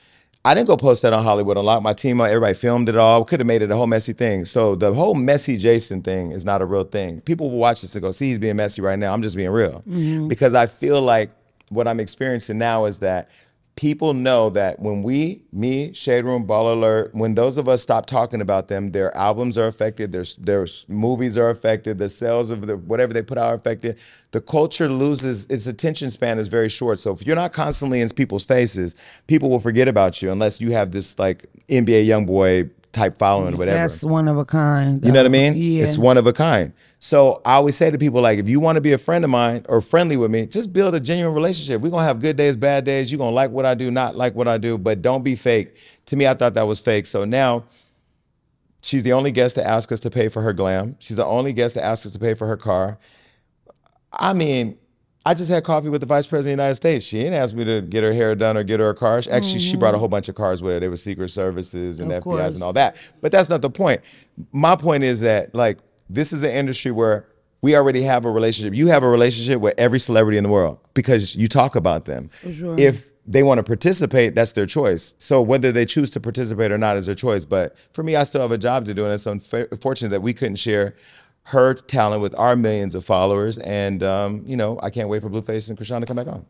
I didn't go post that on Hollywood Unlocked. My team, everybody filmed it all. Could have made it a whole messy thing. So the whole messy Jason thing is not a real thing. People will watch this and go, see, he's being messy right now. I'm just being real. Mm-hmm. Because I feel like what I'm experiencing now is that people know that when we, me, Shade Room, Ball Alert, when those of us stop talking about them, their albums are affected, their, their movies are affected, the sales of the, whatever they put out are affected. The culture loses, its attention span is very short. So if you're not constantly in people's faces, people will forget about you unless you have this like N B A Youngboy type following or whatever. That's one of a kind, though. You know what I mean? Yeah. It's one of a kind. So I always say to people, like, if you want to be a friend of mine or friendly with me, just build a genuine relationship. We're going to have good days, bad days. You're going to like what I do, not like what I do, but don't be fake. To me, I thought that was fake. So now she's the only guest to ask us to pay for her glam. She's the only guest to ask us to pay for her car. I mean, I just had coffee with the Vice President of the United States. She didn't ask me to get her hair done or get her a car. Actually, mm-hmm. she brought a whole bunch of cars with her. They were Secret Services and of F B Is course. And all that. But that's not the point. My point is that, like, this is an industry where we already have a relationship. You have a relationship with every celebrity in the world because you talk about them. For sure. If they want to participate, that's their choice. So whether they choose to participate or not is their choice. But for me, I still have a job to do, and it's unfortunate that we couldn't share her talent with our millions of followers. And, um, you know, I can't wait for Blueface and Chrisean to come back on.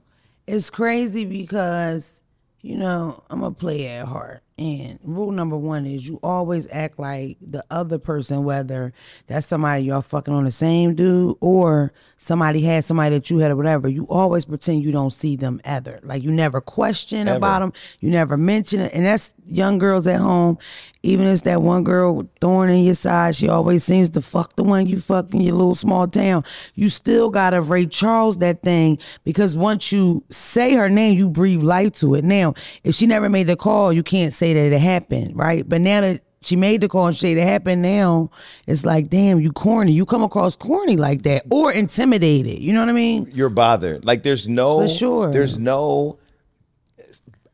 It's crazy because, you know, I'm a player at heart. And rule number one is you always act like the other person, whether that's somebody y'all fucking on the same dude or somebody had somebody that you had or whatever. You always pretend you don't see them ever. Like, you never question ever. About them. You never mention it. And that's young girls at home. Even if it's that one girl with thorn in your side, she always seems to fuck the one you fuck in your little small town. You still got to Ray Charles that thing, because once you say her name, you breathe life to it. Now, if she never made the call, you can't say that it happened, right? But now that she made the call and she said it happened, now it's like, damn, you corny. You come across corny like that or intimidated. You know what I mean? You're bothered. Like, there's no, for sure. There's no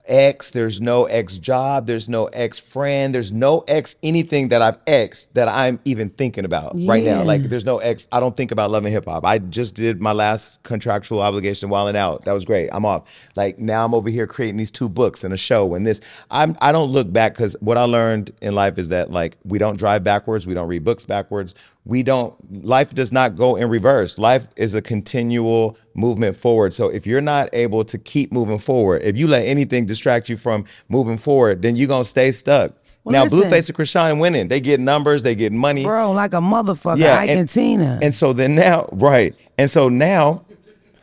ex, there's no ex job, there's no ex friend, there's no ex anything that I've exed that I'm even thinking about yeah. right now. Like, there's no ex. I don't think about Love and Hip Hop. I just did my last contractual obligation while and out. That was great. I'm off. Like, now I'm over here creating these two books and a show and this. I'm, I don't look back, because what I learned in life is that, like, we don't drive backwards. We don't read books backwards. We don't, life does not go in reverse. Life is a continual movement forward. So if you're not able to keep moving forward, if you let anything distract you from moving forward, then you're going to stay stuck. Well, now, listen. Blueface and Chrisean winning. They get numbers, they get money. Bro, like a motherfucker, yeah, Ike and, and Tina. And so then now, right. And so now,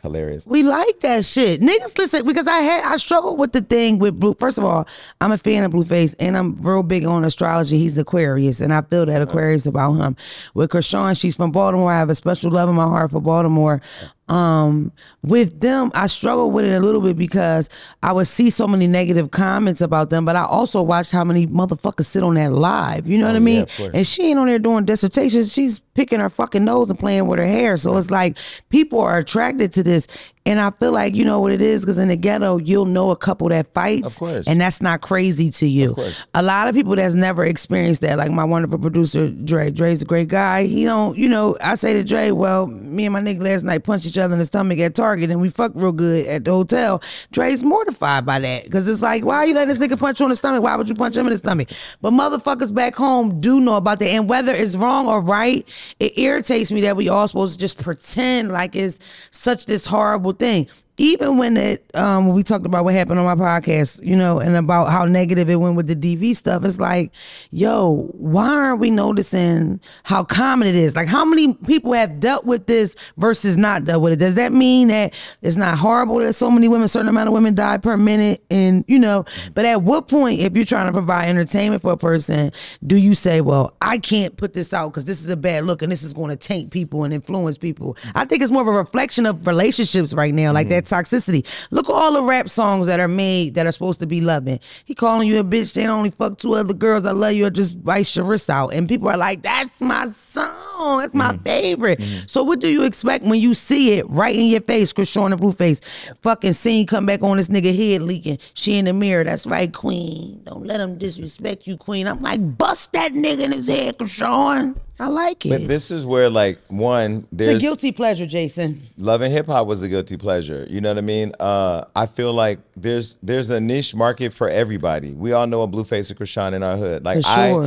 hilarious. We like that shit. Niggas, listen, because I had, I struggled with the thing with Blue. First of all, I'm a fan of Blueface, and I'm real big on astrology. He's Aquarius, and I feel that Aquarius about him. With Chrisean, she's from Baltimore. I have a special love in my heart for Baltimore. Um, with them, I struggled with it a little bit because I would see so many negative comments about them, but I also watched how many motherfuckers sit on that live. You know oh, what I mean? Yeah, and she ain't on there doing dissertations. She's picking her fucking nose and playing with her hair. So it's like, people are attracted to this. And I feel like, you know what it is, because in the ghetto, you'll know a couple that fights. Of course. And that's not crazy to you. Of course. A lot of people that's never experienced that, like my wonderful producer, Dre. Dre's a great guy. He don't, you know, I say to Dre, well, me and my nigga last night punched each other in the stomach at Target and we fucked real good at the hotel. Dre's mortified by that, because it's like, why are you letting this nigga punch you in the stomach? Why would you punch him in the stomach? But motherfuckers back home do know about that. And whether it's wrong or right, it irritates me that we all supposed to just pretend like it's such this horrible thing. Even when it um when we talked about what happened on my podcast, you know, and about how negative it went with the D V stuff, it's like, yo, why aren't we noticing how common it is? Like, how many people have dealt with this versus not dealt with it? Does that mean that it's not horrible that so many women, certain amount of women die per minute? And, you know, but at what point, if you're trying to provide entertainment for a person, do you say, well, I can't put this out because this is a bad look and this is going to taint people and influence people? I think it's more of a reflection of relationships right now, like mm-hmm. that toxicity. Look at all the rap songs that are made that are supposed to be loving. He calling you a bitch, they only fuck two other girls, I love you, or just bite your wrist out. And people are like, that's my song, that's my mm-hmm. favorite. Mm-hmm. So what do you expect when you see it right in your face? Chrisean and Blueface, fucking scene come back on this nigga head leaking. She in the mirror, that's right, queen. Don't let him disrespect you, queen. I'm like, bust that nigga in his head, Chrisean. I like it. But this is where, like, one, there's... It's a guilty pleasure, Jason. Love and Hip Hop was a guilty pleasure. You know what I mean? Uh, I feel like there's there's a niche market for everybody. We all know a Blueface and Chrisean in our hood. Like, for sure.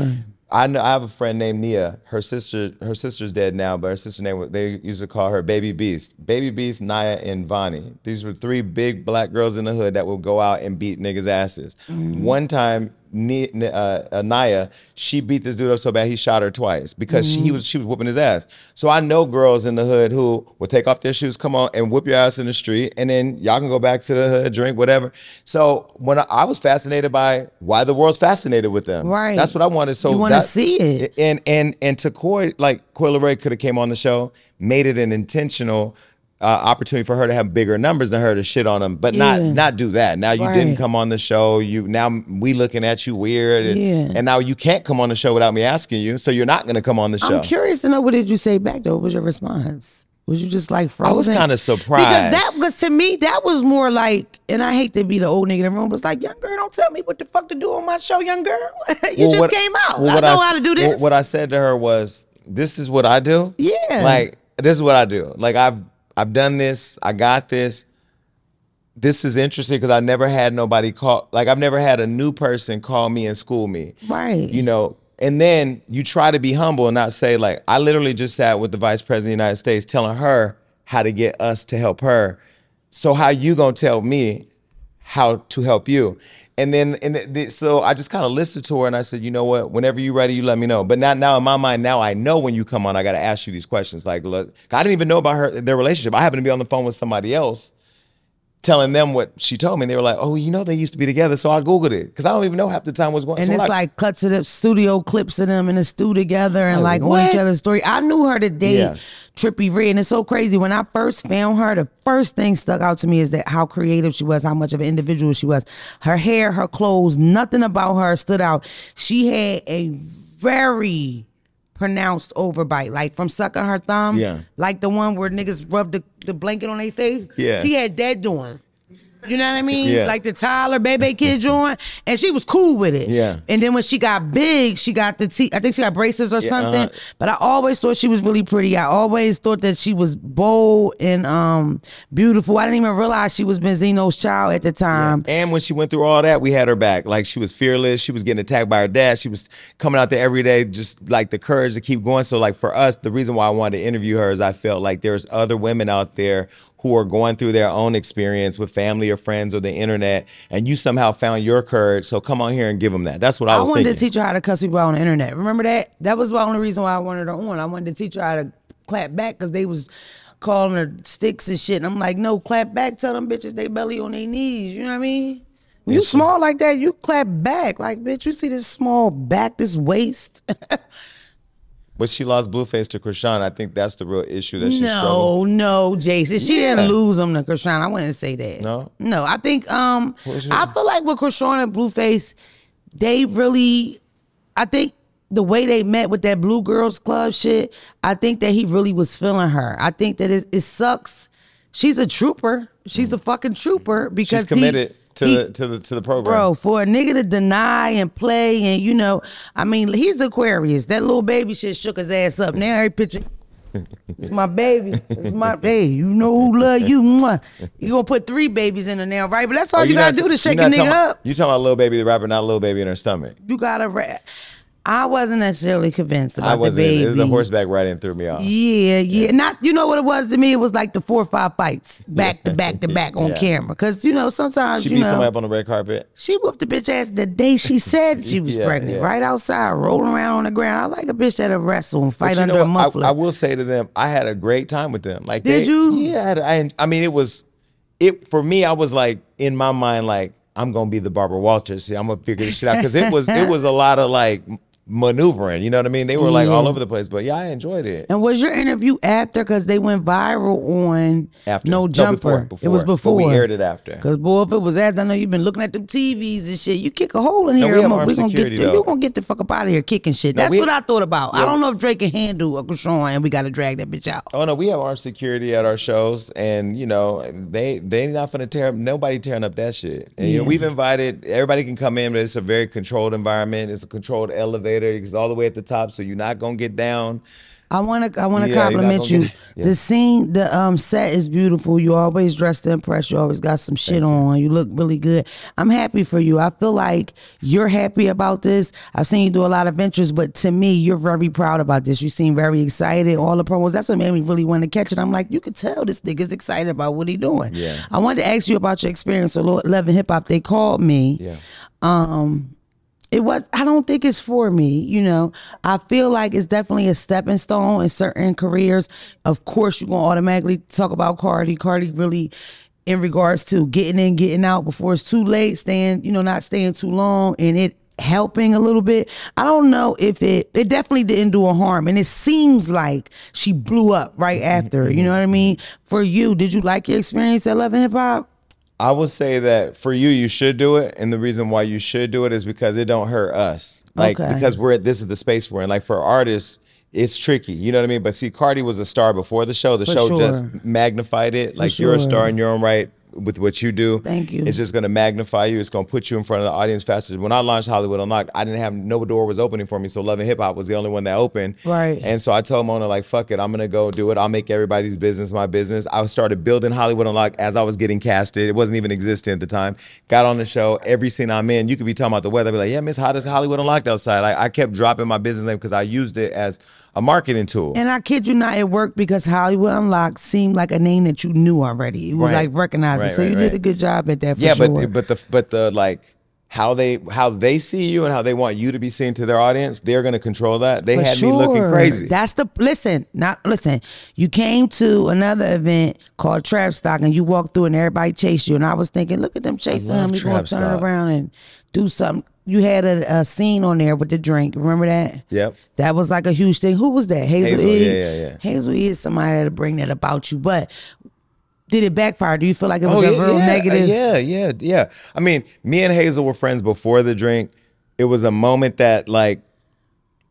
I, I, know, I have a friend named Nia. Her sister, her sister's dead now, but her sister's name, they used to call her Baby Beast. Baby Beast, Nia, and Vonnie. These were three big black girls in the hood that would go out and beat niggas' asses. Mm. One time, Nia, uh, Nia, she beat this dude up so bad he shot her twice because mm-hmm. she, he was she was whooping his ass. So I know girls in the hood who will take off their shoes, come on, and whoop your ass in the street, and then y'all can go back to the hood, drink, whatever. So when I, I was fascinated by why the world's fascinated with them. Right. That's what I wanted. So you want to see it. And and and to Coi, like Coi Leray could have came on the show, made it an intentional Uh, opportunity for her to have bigger numbers than her to shit on them, but yeah. not not do that. Now you right. didn't come on the show. You now we looking at you weird, and, yeah. and now you can't come on the show without me asking you. So you're not going to come on the show. I'm curious to know, what did you say back though? What was your response? Was you just like frozen? I was kind of surprised because that was, to me, that was more like, and I hate to be the old nigga in the room, but it's like, young girl, don't tell me what the fuck to do on my show, young girl. you well, just what, came out. Well, I know I, how to do this. What I said to her was, "This is what I do. Yeah, like this is what I do. Like I've." I've done this, I got this. This is interesting because I never had nobody call, like I've never had a new person call me and school me. Right. You know, and then you try to be humble and not say like, I literally just sat with the Vice President of the United States telling her how to get us to help her. So how you gonna tell me how to help you? And then, and the, so I just kind of listened to her and I said, you know what, whenever you're ready, you let me know. But not now in my mind, now I know when you come on, I got to ask you these questions. Like, look, I didn't even know about her, their relationship. I happened to be on the phone with somebody else telling them what she told me. And they were like, oh, you know, they used to be together. So I Googled it because I don't even know half the time what's going on. And so it's like, like cuts of the studio clips of them in the studio together and like, like on each other's story. I knew her to date yeah. Trippie Redd. And it's so crazy. When I first found her, the first thing stuck out to me is that how creative she was, how much of an individual she was. Her hair, her clothes, nothing about her stood out. She had a very pronounced overbite, like from sucking her thumb, yeah. like the one where niggas rub the, the blanket on their face. Yeah. She had that doing. You know what I mean? Yeah. Like the Tyler, Bebe Kid joint. And she was cool with it. Yeah. And then when she got big, she got the teeth. I think she got braces or yeah, something. Uh -huh. But I always thought she was really pretty. I always thought that she was bold and um beautiful. I didn't even realize she was Benzino's child at the time. Yeah. And when she went through all that, we had her back. Like she was fearless. She was getting attacked by her dad. She was coming out there every day, just like the courage to keep going. So like for us, the reason why I wanted to interview her is I felt like there's other women out there who are going through their own experience with family or friends or the internet, and you somehow found your courage, so come on here and give them that. That's what I, I was thinking. I wanted to teach her how to cuss people out on the internet. Remember that? That was the only reason why I wanted her on. I wanted to teach her how to clap back because they was calling her sticks and shit, and I'm like, no, clap back, tell them bitches they belly on their knees, you know what I mean? When you small like that, you clap back. Like, bitch, you see this small back, this waist? But she lost Blueface to Chrisean. I think that's the real issue that she no, struggled. No, no, Jason. She yeah. didn't lose him to Chrisean. I wouldn't say that. No? No, I think, um, I feel like with Chrisean and Blueface, they really, I think the way they met with that Blue Girls Club shit, I think that he really was feeling her. I think that it, it sucks. She's a trooper. She's a fucking trooper because she's committed. He, To, he, the, to the to the program. Bro, for a nigga to deny and play and, you know, I mean, he's Aquarius. That little baby shit shook his ass up. Now every picture, it's my baby. It's my baby. You know who love you. Mwah. You gonna put three babies in her now, right? But that's all oh, you gotta not, do to shake a nigga talking, up. You talking about Lil Baby the rapper, not Lil Baby in her stomach. You gotta rap. I wasn't necessarily convinced about I wasn't, the baby. It was the horseback riding threw me off. Yeah, yeah, yeah. Not, you know what it was to me? It was like the four or five fights back to back to back on yeah. camera. Because, you know, sometimes, she you know. She beat somebody up on the red carpet. She whooped the bitch ass the day she said she was yeah, pregnant. Yeah. Right outside, rolling around on the ground. I like a bitch that'll wrestle and fight under know, a muffler. I, I will say to them, I had a great time with them. Like Did they, you? Yeah. I, had, I, I mean, it was, it for me, I was like, in my mind, like, I'm going to be the Barbara Walters. See, I'm going to figure this shit out. Because it was, it was a lot of, like, maneuvering, you know what I mean? They were like yeah. all over the place, but yeah, I enjoyed it. And was your interview after? Because they went viral on after. No Jumper. No, before, before. It was before. But we aired it after. Because boy, if it was after, I know you've been looking at them T Vs and shit. You kick a hole in here. No, we have armed security, though. You're going to get the fuck up out of here kicking shit. No, That's we, what I thought about. Yeah. I don't know if Drake can handle a Chrisean and we got to drag that bitch out. Oh, no, we have armed security at our shows, and, you know, they they not going to tear up, nobody tearing up that shit. And, yeah. you know, we've invited, everybody can come in, but it's a very controlled environment. It's a controlled elevator. It's all the way at the top, so you're not gonna get down. I wanna, I wanna yeah, compliment you. Get, yeah. The scene, the um set is beautiful. You always dress to impress. You always got some shit Thank on. You. you look really good. I'm happy for you. I feel like you're happy about this. I've seen you do a lot of ventures, but to me, you're very proud about this. You seem very excited. All the promos. That's what made me really want to catch it. I'm like, you could tell this nigga's excited about what he doing. Yeah. I wanted to ask you about your experience with Love and Hip Hop. They called me. Yeah. Um. It was, I don't think it's for me, you know. I feel like it's definitely a stepping stone in certain careers. Of course, you're going to automatically talk about Cardi. Cardi really, in regards to getting in, getting out before it's too late, staying, you know, not staying too long, and it helping a little bit. I don't know if it, it definitely didn't do a harm. And it seems like she blew up right after, you know what I mean? For you, did you like your experience at Love and Hip Hop? I would say that for you, you should do it. And the reason why you should do it is because it don't hurt us. Like, okay. Because we're at, this is the space we're in. Like, for artists, it's tricky. You know what I mean? But see, Cardi was a star before the show. The for show sure. just magnified it. Like, sure. you're a star in your own right with what you do. Thank you. It's just going to magnify you. It's going to put you in front of the audience faster. When I launched Hollywood Unlocked, I didn't have, no door was opening for me. So Love and Hip Hop was the only one that opened. Right. And so I told Mona, like, fuck it, I'm going to go do it. I'll make everybody's business my business. I started building Hollywood Unlocked as I was getting casted. It wasn't even existing at the time. Got on the show. Every scene I'm in, you could be talking about the weather. I'd be like, yeah, Miss Hot as Hollywood Unlocked outside. Like, I kept dropping my business name because I used it as a marketing tool. And I kid you not, it worked because Hollywood Unlocked seemed like a name that you knew already. It was right. like recognized. Right, so right, you right. did a good job at that for yeah, sure. Yeah, but but the but the like how they how they see you and how they want you to be seen to their audience, they're gonna control that. They for had sure. me looking crazy. That's the listen, not listen, you came to another event called Trap Stock and you walked through and everybody chased you. And I was thinking, look at them chasing him, he's gonna turn around and do something. You had a, a scene on there with the drink. Remember that? Yep. That was like a huge thing. Who was that? Hazel, Hazel E. Yeah, yeah, yeah. Hazel E is somebody that'll bring that about you. But did it backfire? Do you feel like it was oh, yeah, a real yeah, negative? Uh, yeah, yeah, yeah. I mean, me and Hazel were friends before the drink. It was a moment that like,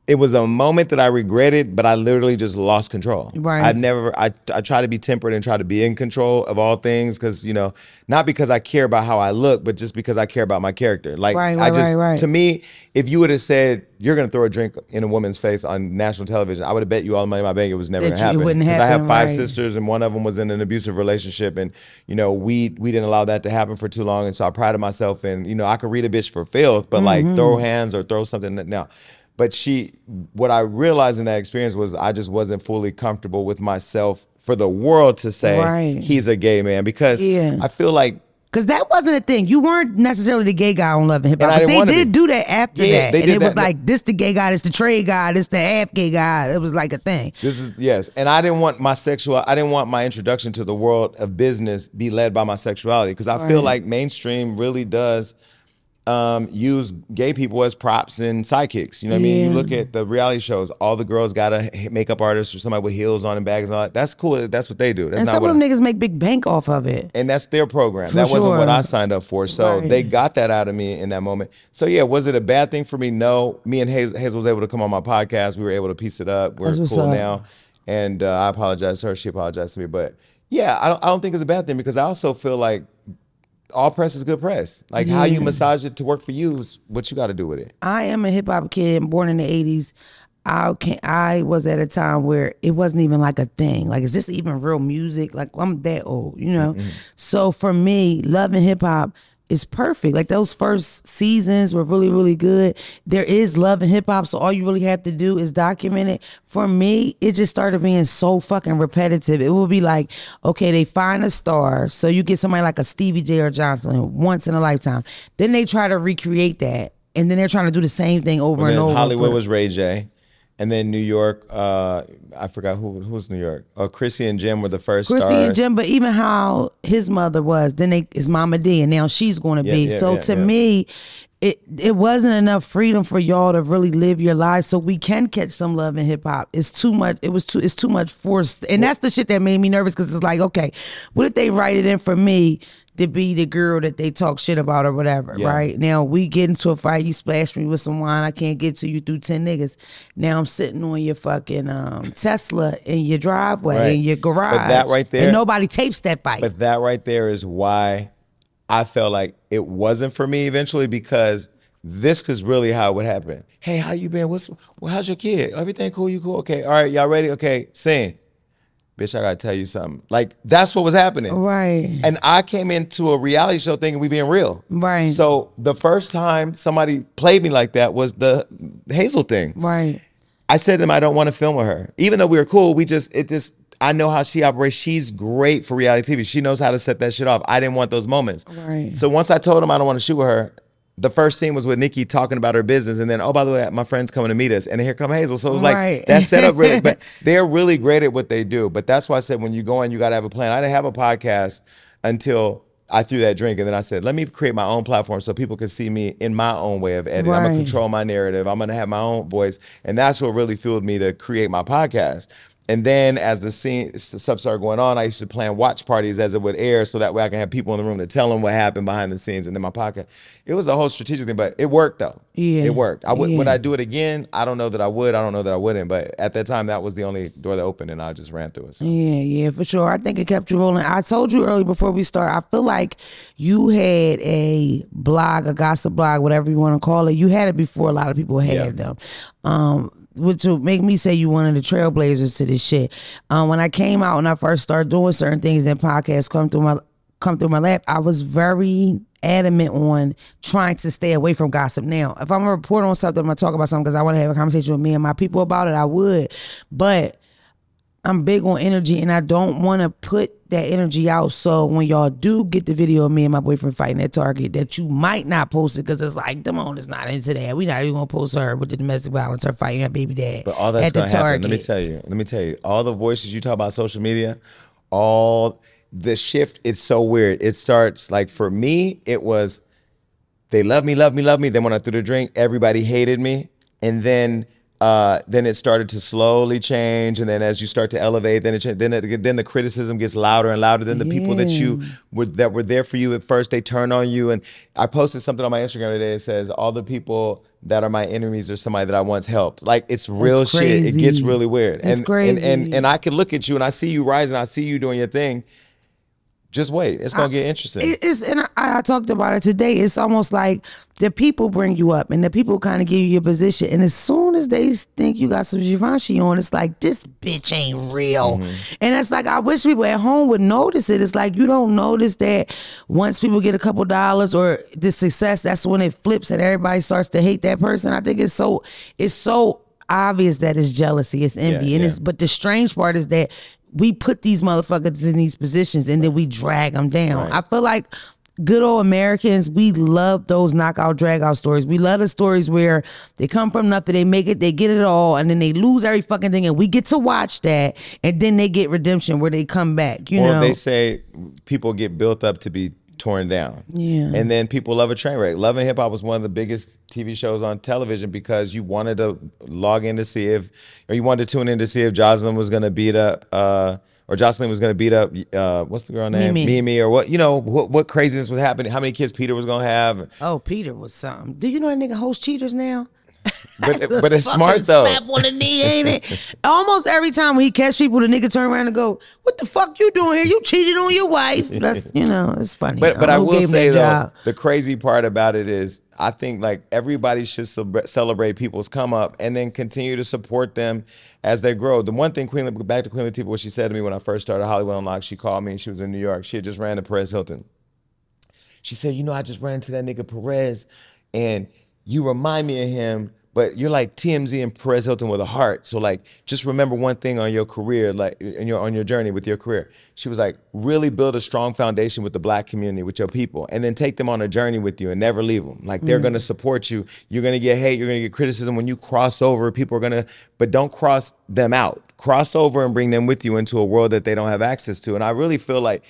it was a moment that I regretted, but I literally just lost control. Right. I've never, I, I try to be temperate and try to be in control of all things because, you know, not because I care about how I look, but just because I care about my character. Like, right, right, I just, right, right. to me, if you would have said, you're going to throw a drink in a woman's face on national television, I would have bet you all the money in my bank it was never going to happen. It wouldn't happen. Because I have five right. sisters and one of them was in an abusive relationship and, you know, we we didn't allow that to happen for too long. And so I prided myself in, you know, I could read a bitch for filth, but mm-hmm. like throw hands or throw something that, now. But she, what I realized in that experience was I just wasn't fully comfortable with myself for the world to say right. he's a gay man because yeah. I feel like. Because that wasn't a thing. You weren't necessarily the gay guy on Love and Hip Hop. They did do that after yeah, that. And it was that. Like, this the gay guy, this the trade guy, this the half gay guy. It was like a thing. This is, yes. And I didn't want my sexual, I didn't want my introduction to the world of business be led by my sexuality because I right. feel like mainstream really does. Um, use gay people as props and sidekicks. You know what yeah. I mean? You look at the reality shows, all the girls got a makeup artist or somebody with heels on and bags and all that. That's cool. That's what they do. That's and not some of them I, niggas make big bank off of it. And that's their program. For that sure. wasn't what I signed up for. So right. they got that out of me in that moment. So yeah, was it a bad thing for me? No. Me and Hazel, Hazel was able to come on my podcast. We were able to piece it up. We're cool up. now. And uh, I apologize to her. She apologized to me. But yeah, I don't, I don't think it's a bad thing because I also feel like all press is good press. Like yeah. how you massage it to work for you is what you got to do with it. I am a hip hop kid, born in the eighties. I can I was at a time where it wasn't even like a thing. Like, is this even real music? Like, I'm that old, you know? Mm-hmm. So for me, Love and Hip Hop is perfect. Like, those first seasons were really, really good. There is Love and Hip Hop, so all you really have to do is document it. For me, it just started being so fucking repetitive. It would be like, okay, they find a star, so you get somebody like a Stevie J or Jocelyn once in a lifetime. Then they try to recreate that, and then they're trying to do the same thing over well, and over. Hollywood was Ray J. And then New York, uh, I forgot who who's New York. Oh, Chrissy and Jim were the first. Chrissy stars. and Jim, but even how his mother was, then they is Mama D, and now she's going to yeah, be. Yeah, so yeah, to yeah. me, it it wasn't enough freedom for y'all to really live your lives. So we can catch some Love and Hip Hop. It's too much. It was too. It's too much forced, and that's the shit that made me nervous because it's like, okay, what if they write it in for me to be the girl that they talk shit about or whatever, yeah. right? Now we get into a fight, you splash me with some wine, I can't get to you through ten niggas. Now I'm sitting on your fucking um, Tesla in your driveway, right. in your garage. But that right there, and nobody tapes that fight. But that right there is why I felt like it wasn't for me eventually because this is really how it would happen. Hey, how you been? What's, well, how's your kid? Everything cool? You cool? Okay, all right, y'all ready? Okay, sing. Bitch, I gotta tell you something. Like, that's what was happening. Right. And I came into a reality show thinking we being real. Right. So the first time somebody played me like that was the Hazel thing. Right. I said to them, I don't want to film with her. Even though we were cool, we just, it just, I know how she operates. She's great for reality T V. She knows how to set that shit off. I didn't want those moments. Right. So once I told them I don't want to shoot with her, the first scene was with Nikki talking about her business, and then, oh, by the way, my friend's coming to meet us, and here come Hazel. So it was right. like that setup really, but they're really great at what they do. But that's why I said when you go in, you got to have a plan. I didn't have a podcast until I threw that drink, and then I said, let me create my own platform so people can see me in my own way of editing. Right. I'm going to control my narrative. I'm going to have my own voice, and that's what really fueled me to create my podcast. And then as the scene stuff started going on, I used to plan watch parties as it would air so that way I can have people in the room to tell them what happened behind the scenes and in my pocket. It was a whole strategic thing, but it worked though. Yeah. It worked. I would, yeah. Would I do it again? I don't know that I would. I don't know that I wouldn't. But at that time, that was the only door that opened and I just ran through it. So. Yeah, yeah, for sure. I think it kept you rolling. I told you early before we start, I feel like you had a blog, a gossip blog, whatever you want to call it. You had it before a lot of people had yeah. them. Um, Which would make me say you one of the trailblazers to this shit. Um, when I came out and I first started doing certain things and podcasts come through my come through my lap, I was very adamant on trying to stay away from gossip. Now, if I'm gonna report on something, I'm gonna talk about something because I want to have a conversation with me and my people about it, I would. But I'm big on energy and I don't want to put that energy out. So when y'all do get the video of me and my boyfriend fighting at Target, that you might not post it because it's like, Damone is not into that. We not even gonna post her with the domestic violence, her fighting her baby dad. But all that's gonna happen. Let me tell you. Let me tell you. All the voices you talk about social media, all the shift. It's so weird. It starts like for me, it was they love me, love me, love me. Then when I threw the drink, everybody hated me, and then. Uh, then it started to slowly change, and then as you start to elevate, then it then it, then the criticism gets louder and louder. Then the yeah. people that you were that were there for you at first, they turn on you. And I posted something on my Instagram today. It says, "All the people that are my enemies are somebody that I once helped." Like it's real shit. It gets really weird. It's and, crazy. And and and I can look at you, and I see you rising. I see you doing your thing. Just wait. It's going to get interesting. It, it's, and I, I talked about it today. It's almost like the people bring you up and the people kind of give you your position. And as soon as they think you got some Givenchy on, it's like, this bitch ain't real. Mm-hmm. And it's like, I wish people at home would notice it. It's like, you don't notice that once people get a couple dollars or the success, that's when it flips and everybody starts to hate that person. I think it's so, it's so obvious that it's jealousy, it's envy. Yeah, and yeah. It's, but the strange part is that we put these motherfuckers in these positions and then we drag them down. Right. I feel like good old Americans, we love those knockout, drag out stories. We love the stories where they come from nothing, they make it, they get it all, and then they lose every fucking thing, and we get to watch that, and then they get redemption where they come back. You or know, they say people get built up to be torn down. Yeah. And then people love a train wreck. Love and Hip Hop was one of the biggest T V shows on television because you wanted to log in to see if, or you wanted to tune in to see if Jocelyn was going to beat up, uh, or Jocelyn was going to beat up, uh, what's the girl name? Mimi. Mimi or what, you know, what, what craziness was happening, how many kids Peter was going to have. Oh, Peter was something. Do you know that nigga hosts Cheaters now? But, but it's smart though. Slap on the knee, ain't it? Almost every time when he catch people, the nigga turn around and go, "What the fuck you doing here? You cheated on your wife." That's, you know, it's funny. But, but I will say though, the crazy part about it is, I think like everybody should celebrate people's come up and then continue to support them as they grow. The one thing, Queen, back to Queen Latifah, what she said to me when I first started Hollywood Unlocked, she called me and she was in New York. She had just ran to Perez Hilton. She said, "You know, I just ran into that nigga Perez, and you remind me of him, but you're like T M Z and Perez Hilton with a heart. So like, just remember one thing on your career, like in your, on your journey with your career." She was like, "Really build a strong foundation with the black community, with your people, and then take them on a journey with you and never leave them. Like they're mm-hmm. gonna support you. You're gonna get hate, you're gonna get criticism when you cross over. People are gonna, but don't cross them out. Cross over and bring them with you into a world that they don't have access to." And I really feel like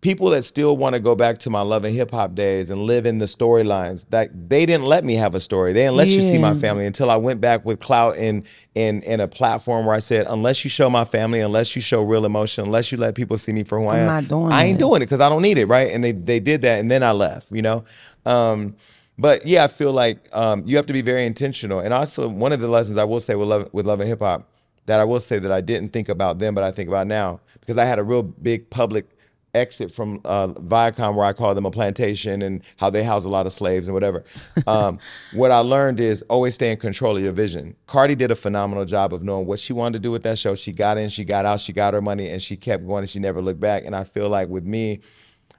people that still want to go back to my Love and Hip Hop days and live in the storylines, that they didn't let me have a story. They didn't let yeah. you see my family until I went back with clout and in, in, in a platform where I said, unless you show my family, unless you show real emotion, unless you let people see me for who I'm I am, not doing I ain't this. doing it because I don't need it, right? And they, they did that, and then I left, you know? Um, but yeah, I feel like um, you have to be very intentional. And also, one of the lessons I will say with Love, with Love and Hip Hop that I will say that I didn't think about then, but I think about now, because I had a real big public exit from uh, Viacom, where I call them a plantation and how they house a lot of slaves and whatever. Um, what I learned is always stay in control of your vision. Cardi did a phenomenal job of knowing what she wanted to do with that show. She got in, she got out, she got her money, and she kept going and she never looked back. And I feel like with me,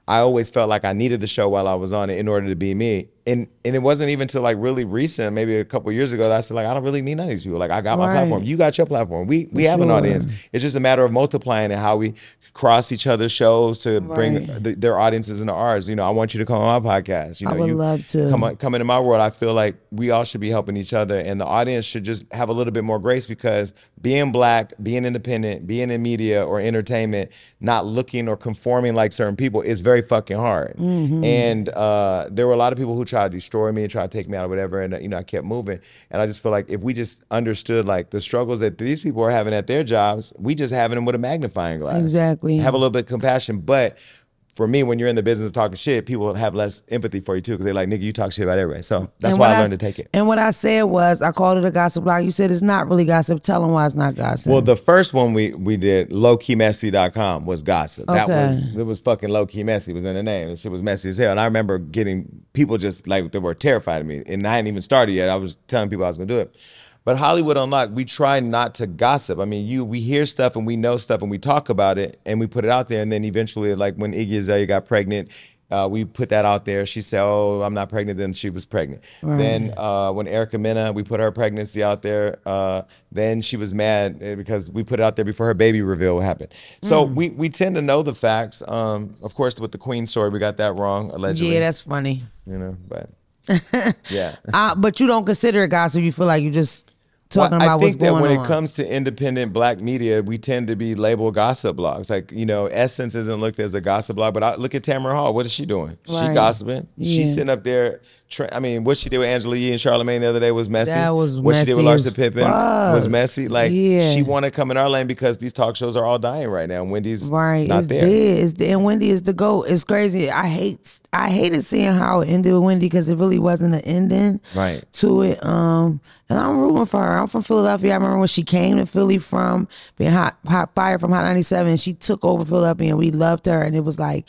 I always felt like I needed the show while I was on it in order to be me. And and it wasn't even till like really recent, maybe a couple of years ago, that I said, like, I don't really need none of these people. Like, I got my right. platform. You got your platform. We we sure. have an audience. It's just a matter of multiplying and how we cross each other's shows to right. bring the, their audiences into ours. You know, I want you to come on my podcast. You know, I would you love to. Come, on, come into my world. I feel like we all should be helping each other. And the audience should just have a little bit more grace, because being black, being independent, being in media or entertainment, not looking or conforming like certain people is very fucking hard. Mm-hmm. And uh, there were a lot of people who tried to destroy me and try to take me out or whatever. And, you know, I kept moving. And I just feel like if we just understood like the struggles that these people are having at their jobs, we just having them with a magnifying glass. Exactly. Have a little bit of compassion. But for me, when you're in the business of talking shit, people have less empathy for you too, because they're like, nigga, you talk shit about everybody. So that's why I, I learned to take it. And what I said was, I called it a gossip blog. You said it's not really gossip. Tell them why it's not gossip. Well, the first one we we did, low key messy dot com, was gossip. Okay. That was, it was fucking low key messy, was in the name. This shit was messy as hell. And I remember getting people just like, they were terrified of me. And I hadn't even started yet. I was telling people I was going to do it. But Hollywood Unlocked, we try not to gossip. I mean, you we hear stuff and we know stuff and we talk about it and we put it out there. And then eventually, like when Iggy Azalea got pregnant, uh, we put that out there. She said, oh, I'm not pregnant. Then she was pregnant. Right. Then uh, when Erica Mena, we put her pregnancy out there. Uh, then she was mad because we put it out there before her baby reveal happened. So mm. we, we tend to know the facts. Um, of course, with the Queen story, we got that wrong, allegedly. Yeah, that's funny. You know, but yeah. Uh, but you don't consider it gossip. You feel like you just... Talking well, about I think what's that going when on. It comes to independent black media, we tend to be labeled gossip blogs. Like, you know, Essence isn't looked at as a gossip blog, but I, look at Tamara Hall. What is she doing? Right. She gossiping. Yeah. She's sitting up there. I mean, what she did with Angela Yee and Charlamagne the other day was messy. That was what messy she did with Larsa Pippen fuck. was messy. Like, yeah. she want to come in our lane because these talk shows are all dying right now. And Wendy's right. not it's there. Dead. It's dead. And Wendy is the GOAT. It's crazy. I hate, I hated seeing how it ended with Wendy, because it really wasn't an ending right. to it. Um, and I'm rooting for her. I'm from Philadelphia. I remember when she came to Philly from being hot, hot fired from Hot ninety-seven. She took over Philadelphia, and we loved her. And it was like,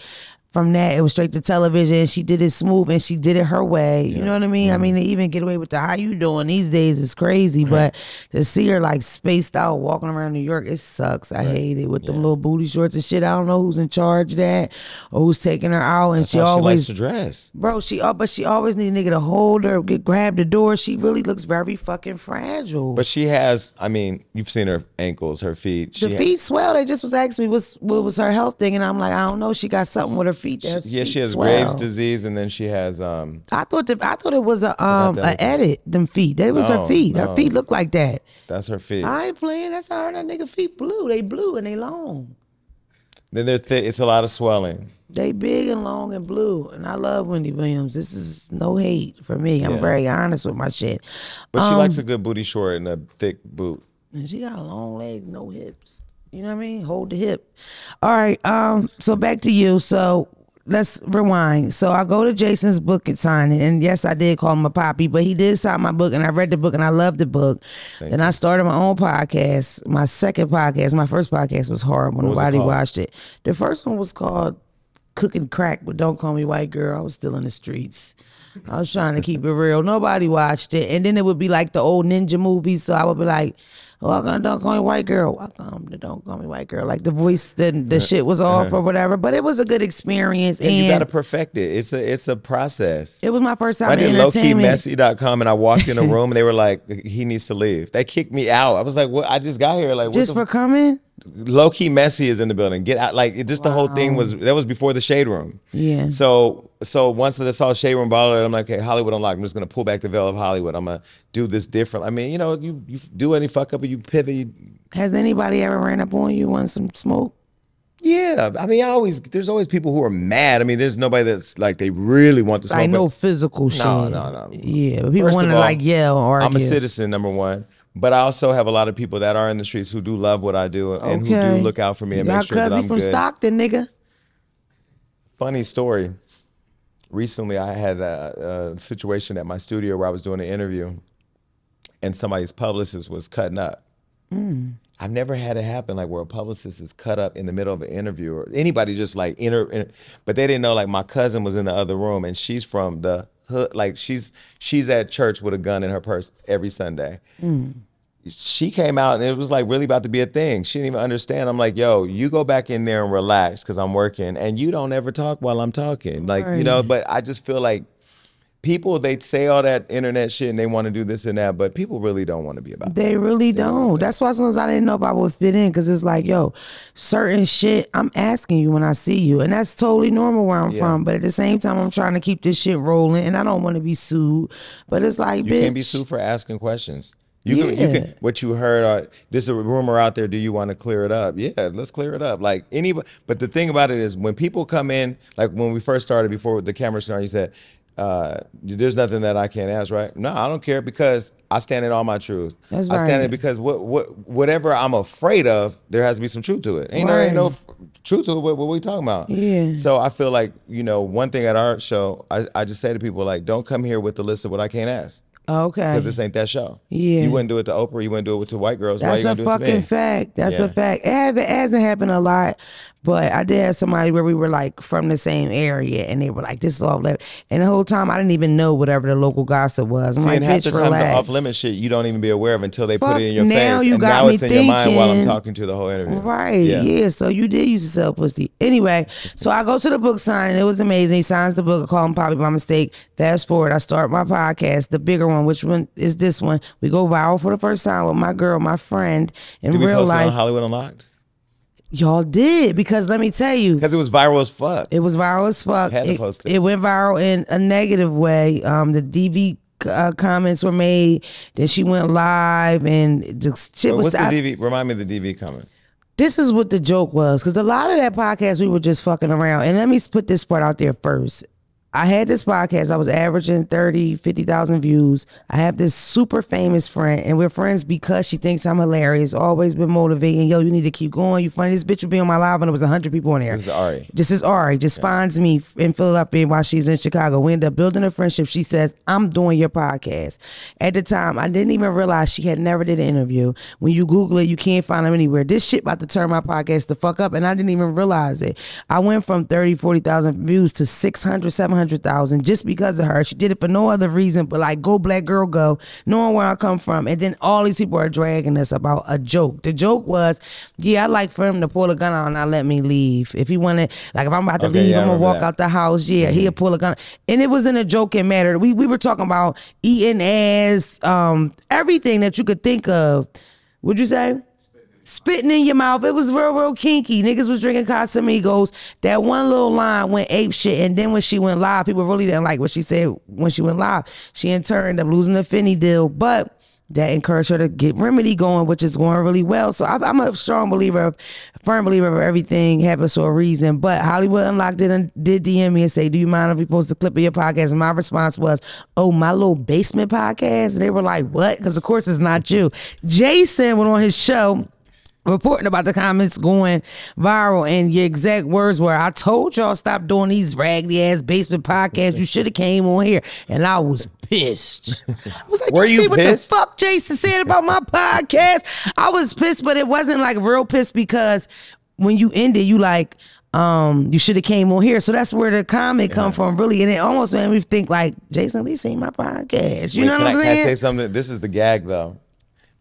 from that, it was straight to television. She did it smooth, and she did it her way. Yeah. You know what I mean? Yeah. I mean, to even get away with the how you doing these days is crazy. Right. But to see her like spaced out walking around New York, it sucks. I right. hate it with yeah. them little booty shorts and shit. I don't know who's in charge of that or who's taking her out. And That's she always she likes to dress, bro. She oh, but she always need a nigga to hold her, get grab the door. She really looks very fucking fragile. But she has, I mean, you've seen her ankles, her feet. The she feet swell. They just was asking me what's what was her health thing, and I'm like, I don't know. She got something with her feet. She, yeah, she has swell. Graves' disease, and then she has. Um, I thought the, I thought it was a um an edit. Them feet, that was no, her feet. No. Her feet look like that. That's her feet. I ain't playing. That's how her that nigga feet blue. They blue and they long. Then they're thick. It's a lot of swelling. They big and long and blue, and I love Wendy Williams. This is no hate for me. I'm yeah. very honest with my shit. But um, she likes a good booty short and a thick boot. And she got long legs, no hips. You know what I mean? Hold the hip. All right. Um. So back to you. So let's rewind. So I go to Jason's book and sign it. And yes, I did call him a poppy, but he did sign my book, and I read the book, and I loved the book. Thank and you. I started my own podcast. My second podcast. My first podcast was horrible. What Nobody was it watched it. The first one was called Cooking Crack, but Don't Call Me White Girl. I was still in the streets. I was trying to keep it real. Nobody watched it. And then it would be like the old ninja movies. So I would be like, welcome to Don't Call Me White Girl. Welcome to Don't Call Me White Girl. Like the voice, the, the shit was off or whatever. But it was a good experience. And, and you got to perfect it. It's a it's a process. It was my first time I did low key messy dot com, and I walked in a room and they were like, he needs to leave. They kicked me out. I was like, what? I just got here. Like, what Just for coming? Low key messy is in the building. Get out. Like, it, just wow. the whole thing was, that was before the Shade Room. Yeah. So so once I saw Shade Room Baller, I'm like, okay, Hollywood Unlocked. I'm just going to pull back the veil of Hollywood. I'm going to do this different. I mean, you know, you, you do any fuck up and you pivot. You... Has anybody ever ran up on you on some smoke? Yeah. I mean, I always, there's always people who are mad. I mean, there's nobody that's like, they really want to smoke. I know physical shit. No, no, no. Yeah. But people want to like yell or argue. I'm a citizen, number one. But I also have a lot of people that are in the streets who do love what I do and okay. who do look out for me and Y'all make sure that I'm good. Your cousin from Stockton, nigga. Funny story. Recently, I had a, a situation at my studio where I was doing an interview, and somebody's publicist was cutting up. Mm. I've never had it happen, like where a publicist is cut up in the middle of an interview, or anybody just like inter. inter but they didn't know, like my cousin was in the other room, and she's from the hood, like she's she's at church with a gun in her purse every Sunday. Mm. she came out and it was like really about to be a thing. She didn't even understand. I'm like, yo, you go back in there and relax because I'm working, and you don't ever talk while I'm talking. Like, right. you know, but I just feel like people, they say all that internet shit and they want to do this and that, but people really don't want to be about They that. really they don't. That. That's why sometimes I didn't know if I would fit in, because it's like, yo, certain shit, I'm asking you when I see you. And that's totally normal where I'm yeah. from. But at the same time, I'm trying to keep this shit rolling and I don't want to be sued. But it's like, you bitch. You can't be sued for asking questions. You, yeah. can, you can. What you heard, uh, there's a rumor out there, do you want to clear it up? Yeah, let's clear it up. Like anybody. But the thing about it is when people come in, like when we first started before the camera started, you said, Uh, there's nothing that I can't ask, right? No, I don't care, because I stand in all my truth. That's right. I stand in because what, what, whatever I'm afraid of, there has to be some truth to it. Ain't right. there ain't no truth to it. What, what we talking about? Yeah. So I feel like, you know, one thing at our show, I, I just say to people, like, don't come here with the list of what I can't ask. Okay. Because this ain't that show. Yeah. You wouldn't do it to Oprah. You wouldn't do it to white girls. That's Why you a fucking fact. That's yeah. a fact. It, have, it hasn't happened a lot, but I did have somebody where we were like from the same area, and they were like, "This is off limits." And the whole time, I didn't even know whatever the local gossip was. I'm See, like, and half the time, the off limits shit you don't even be aware of until they Fuck put it in your now face, you and got now me it's in thinking. your mind while I'm talking to the whole interview. Right? Yeah. yeah. So you did used to sell pussy anyway. So I go to the book signing. It was amazing. He signs the book. I call him probably by mistake. Fast forward, I start my podcast, the bigger one, which one is this one? We go viral for the first time with my girl, my friend, in did real we post life. It on Hollywood Unlocked? Y'all did, because let me tell you. Because it was viral as fuck. It was viral as fuck. Had to post it, it. It went viral in a negative way. Um, the D V uh, comments were made. Then she went live, and the shit Wait, was. What's the D V? Remind me of the D V comment. This is what the joke was, because a lot of that podcast we were just fucking around. And let me put this part out there first. I had this podcast. I was averaging thirty, fifty thousand views. I have this super famous friend, and we're friends because she thinks I'm hilarious. Always been motivating. Yo, you need to keep going. You funny. This bitch would be on my live, and it was one hundred people on there. This is Ari. This is Ari. Just yeah. finds me in Philadelphia while she's in Chicago. We end up building a friendship. She says, I'm doing your podcast. At the time, I didn't even realize she had never did an interview. When you Google it, you can't find them anywhere. This shit about to turn my podcast the fuck up, and I didn't even realize it. I went from thirty, forty thousand views to six hundred, seven hundred. one hundred thousand just because of her. She did it for no other reason but like, go black girl go, knowing where I come from. And then all these people are dragging us about a joke. The joke was, yeah, I like for him to pull a gun out and not let me leave. If he wanted, like if I'm about to okay, leave, yeah, I'm gonna walk that. out the house. Yeah, mm-hmm. he'll pull a gun. And it wasn't a joke, it mattered. We, we were talking about eating ass, um, everything that you could think of. Would you say? Spitting in your mouth. It was real, real kinky. Niggas was drinking Casamigos. That one little line went ape shit. And then when she went live, people really didn't like what she said when she went live. She in turn ended up losing the Finny deal. But that encouraged her to get Remedy going, which is going really well. So I, I'm a strong believer, of, firm believer of everything happens for a reason. But Hollywood Unlocked did, did D M me and say, do you mind if we post a clip of your podcast? And my response was, oh, my little basement podcast? And they were like, what? Because of course it's not you. Jason went on his show reporting about the comments going viral, and your exact words were, I told y'all stop doing these raggedy ass basement podcasts. You should have came on here. And I was pissed. I was like, were you, you see pissed? What the fuck Jason said about my podcast? I was pissed, but it wasn't like real pissed, because when you ended, you like, Um, you should have came on here. So that's where the comment yeah. come from, really. And it almost made me think like, Jason Lee seen my podcast. You Wait, know what I, I'm saying? Can I say something? This is the gag though.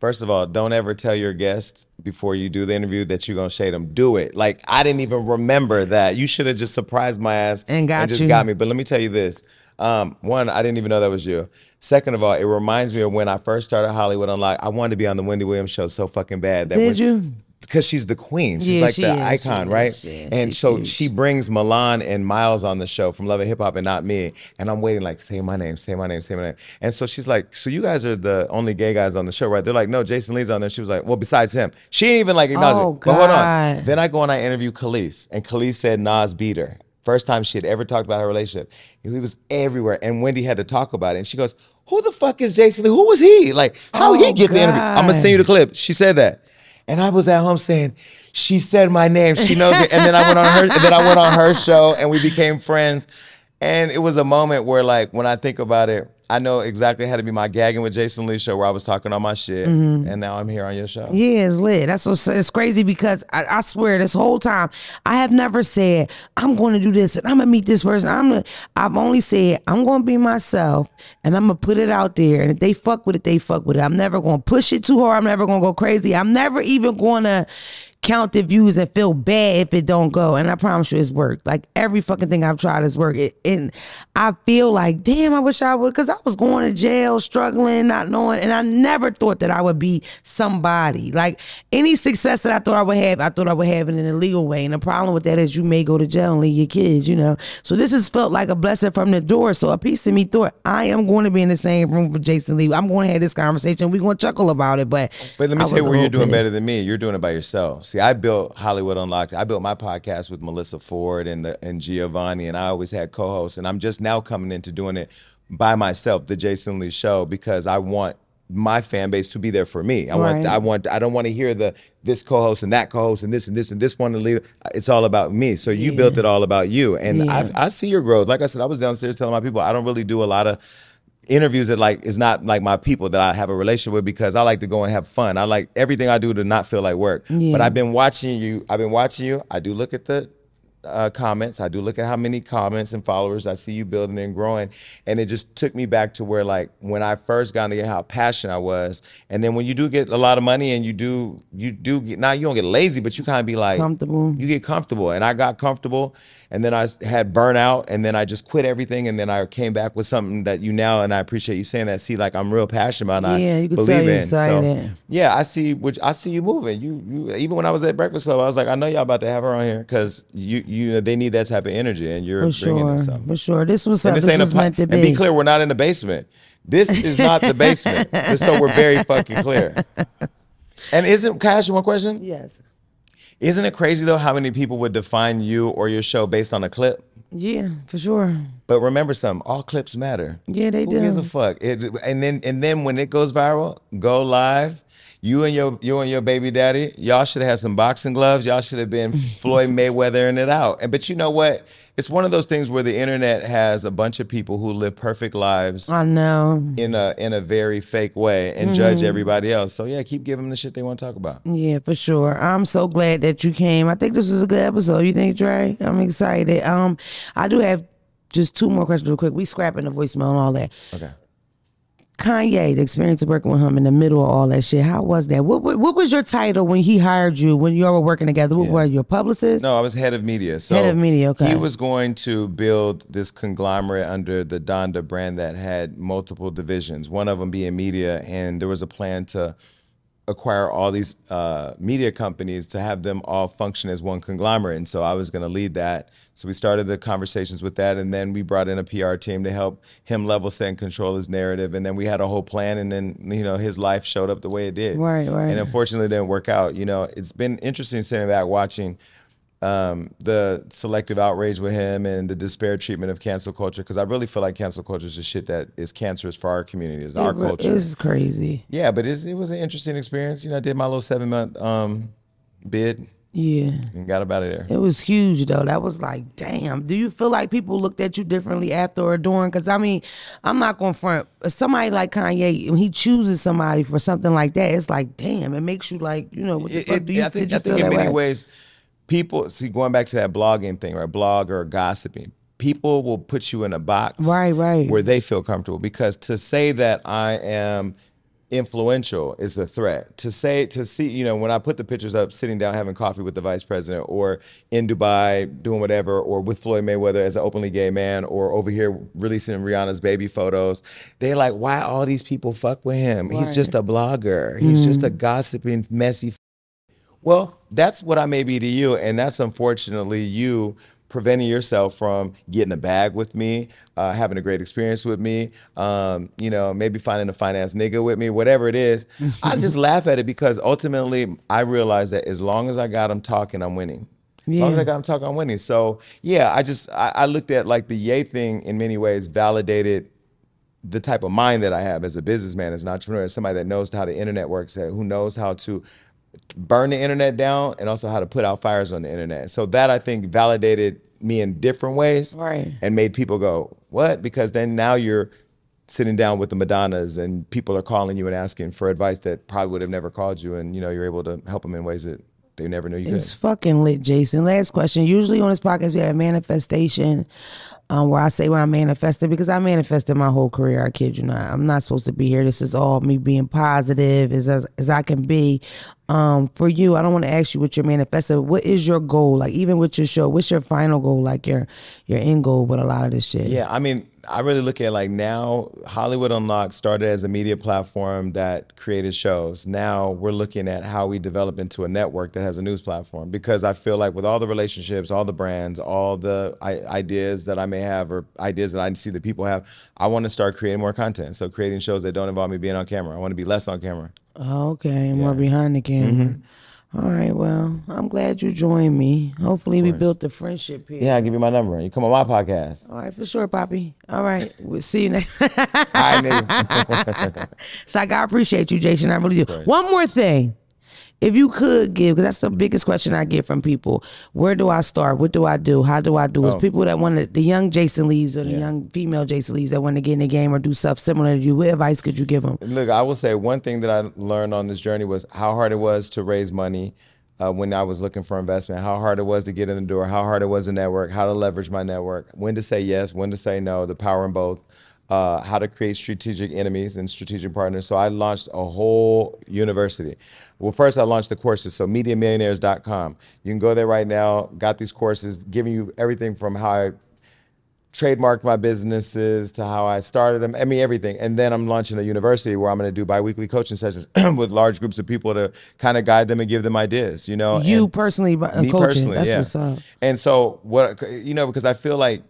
First of all, don't ever tell your guest before you do the interview that you're going to shade them. Do it. Like, I didn't even remember that. You should have just surprised my ass and, got and just you. got me. But let me tell you this. Um, one, I didn't even know that was you. Second of all, it reminds me of when I first started Hollywood Unlocked. I wanted to be on the Wendy Williams show so fucking bad. That Did when, you? Because she's the queen. She's yeah, like she the is, icon, she right? Is, she and is, so she, she brings Milan and Miles on the show from Love and Hip Hop and not me. And I'm waiting like, say my name, say my name, say my name. And so she's like, so you guys are the only gay guys on the show, right? They're like, no, Jason Lee's on there. She was like, well, besides him. She ain't even like acknowledge oh, me. But hold on. Then I go and I interview Khalees. And Khalees said Nas beat her. First time she had ever talked about her relationship. He was everywhere. And Wendy had to talk about it. And she goes, who the fuck is Jason Lee? Who was he? Like, how oh, did he get God. the interview? I'm going to send you the clip. She said that. And I was at home saying, she said my name, she knows it. And then I went on her, and then I went on her show, and we became friends. And it was a moment where, like, when I think about it, I know exactly how to be my gagging with Jason Lee show where I was talking all my shit, mm-hmm. and now I'm here on your show. Yeah, it's lit. That's what's, it's crazy because I, I swear this whole time I have never said I'm going to do this and I'm gonna meet this person. I'm gonna, I've only said I'm going to be myself and I'm gonna put it out there. And if they fuck with it, they fuck with it. I'm never going to push it too hard. I'm never going to go crazy. I'm never even going to count the views and feel bad if it don't go. And I promise you it's worked. Like every fucking thing I've tried has worked. It, and I feel like, damn, I wish I would, because I was going to jail, struggling, not knowing. And I never thought that I would be somebody. Like any success that I thought I would have, I thought I would have it in a legal way. And the problem with that is you may go to jail and leave your kids, you know. So this has felt like a blessing from the door. So a piece of me thought, I am going to be in the same room with Jason Lee. I'm going to have this conversation. We're going to chuckle about it. But but let me say where you're doing better than me. You're doing it by yourself. See, I built Hollywood Unlocked. I built my podcast with Melissa Ford and the, and Giovanni, and I always had co-hosts. And I'm just now coming into doing it by myself, the Jason Lee Show, because I want my fan base to be there for me. I right. want. I want. I don't want to hear the this co-host and that co-host and this and this and this one to leave. It's all about me. So you yeah. built it all about you, and yeah. I, I see your growth. Like I said, I was downstairs telling my people I don't really do a lot of interviews that like is not like my people that I have a relationship with, because I like to go and have fun. I like everything I do to not feel like work. Yeah. But I've been watching you. I've been watching you. I do look at the uh, comments. I do look at how many comments and followers I see you building and growing. And it just took me back to where like when I first got into how passionate I was. And then when you do get a lot of money and you do you do get now you don't get lazy, but you kind of be like comfortable. You get comfortable, and I got comfortable. And then I had burnout, and then I just quit everything, and then I came back with something that you now, and I appreciate you saying that. See, like I'm real passionate about, and yeah, I you can believe tell you're in. Excited. So, yeah, I see. Which I see you moving. You, you, even when I was at Breakfast Club, I was like, I know y'all about to have her on here because you, you, know, they need that type of energy, and you're for bringing sure, this up. For sure, this was something. This ain't was a, meant to be. And be clear, we're not in the basement. This is not the basement. Just so we're very fucking clear. And isn't, can I ask you one question? Yes. Isn't it crazy, though, how many people would define you or your show based on a clip? Yeah, for sure. But remember something, all clips matter. Yeah, they Who do. Who gives a fuck? It, and then and then when it goes viral, go live, you and your you and your baby daddy, y'all should have had some boxing gloves. Y'all should have been Floyd Mayweathering it out. And But you know what? It's one of those things where the internet has a bunch of people who live perfect lives. I know. In a in a very fake way and mm-hmm. judge everybody else. So yeah, keep giving them the shit they want to talk about. Yeah, for sure. I'm so glad that you came. I think this was a good episode. You think, Dre? I'm excited. Um, I do have just two more questions real quick. We scrapping the voicemail and all that. Okay. Kanye, the experience of working with him in the middle of all that shit, how was that? What what, what was your title when he hired you, when you all were working together? What yeah. were you, a publicist? No, I was head of media. So head of media, okay. He was going to build this conglomerate under the Donda brand that had multiple divisions, one of them being media, and there was a plan to acquire all these uh, media companies to have them all function as one conglomerate. And so I was going to lead that. So we started the conversations with that, and then we brought in a P R team to help him level set and control his narrative. And then we had a whole plan, and then you know his life showed up the way it did. Right, right. And unfortunately, it didn't work out. You know, it's been interesting sitting back watching um, the selective outrage with him and the disparate treatment of cancel culture, because I really feel like cancel culture is the shit that is cancerous for our community, it's it, our culture. It's crazy. Yeah, but it's, it was an interesting experience. You know, I did my little seven month um, bid. Yeah. And got about it there. It was huge, though. That was like, damn. Do you feel like people looked at you differently after or during? Because, I mean, I'm not going to front. Somebody like Kanye, when he chooses somebody for something like that, it's like, damn, it makes you like, you know, what the it, fuck do you, I think, you I feel think in many way? ways, people, see, going back to that blogging thing, right? Blog or gossiping. People will put you in a box right, right. where they feel comfortable. Because to say that I am influential is a threat. To say, to see, you know, when I put the pictures up, sitting down having coffee with the vice president, or in Dubai doing whatever, or with Floyd Mayweather as an openly gay man, or over here releasing Rihanna's baby photos, they like, why all these people fuck with him? Right. He's just a blogger. He's mm. just a gossiping, messy. Well, that's what I may be to you, and that's unfortunately you preventing yourself from getting a bag with me, uh, having a great experience with me, um, you know, maybe finding a finance nigga with me, whatever it is. I just laugh at it because ultimately I realize that as long as I got them talking, I'm winning. Yeah. As long as I got them talking, I'm winning. So yeah, I just, I, I looked at like the Ye thing in many ways validated the type of mind that I have as a businessman, as an entrepreneur, as somebody that knows how the internet works, who knows how to burn the internet down and also how to put out fires on the internet. So that I think validated me in different ways right. and made people go, what? Because then now you're sitting down with the Madonnas and people are calling you and asking for advice that probably would have never called you, and you know, you're able to help them in ways that they never knew you could. It's fucking lit, Jason. Last question. Usually on this podcast we have manifestation, um, where I say when I manifested, because I manifested my whole career. I kid you not. I'm not supposed to be here. This is all me being positive as as, as I can be. Um, for you, I don't want to ask you what you're manifesting. What is your goal? Like even with your show, what's your final goal? Like your your end goal with a lot of this shit. Yeah, I mean, I really look at like now Hollywood Unlocked started as a media platform that created shows. Now we're looking at how we develop into a network that has a news platform, because I feel like with all the relationships, all the brands, all the I ideas that I may have or ideas that I see that people have, I want to start creating more content. So creating shows that don't involve me being on camera. I want to be less on camera. Oh, okay, more yeah. behind the camera. Mm-hmm. All right, well, I'm glad you joined me. Hopefully we built a friendship here. Yeah, I'll give you my number. You come on my podcast. All right, for sure, Poppy. All right, we'll see you next. All right, nigga. So I appreciate you, Jason. I really do. Right. One more thing. If you could give, because that's the biggest question I get from people. Where do I start? What do I do? How do I do? It's oh. people that want to, the young Jason Lees or the yeah. young female Jason Lees that want to get in the game or do stuff similar to you. What advice could you give them? Look, I will say one thing that I learned on this journey was how hard it was to raise money uh, when I was looking for investment, how hard it was to get in the door, how hard it was to network, how to leverage my network, when to say yes, when to say no, the power in both. Uh, how to create strategic enemies and strategic partners. So I launched a whole university. Well, first I launched the courses, so media millionaires dot com. You can go there right now, got these courses, giving you everything from how I trademarked my businesses to how I started them, I mean everything. And then I'm launching a university where I'm gonna do bi-weekly coaching sessions with large groups of people to kind of guide them and give them ideas, you know. You and personally, but me coaching, personally, that's yeah. what's up. And so, what you know, because I feel like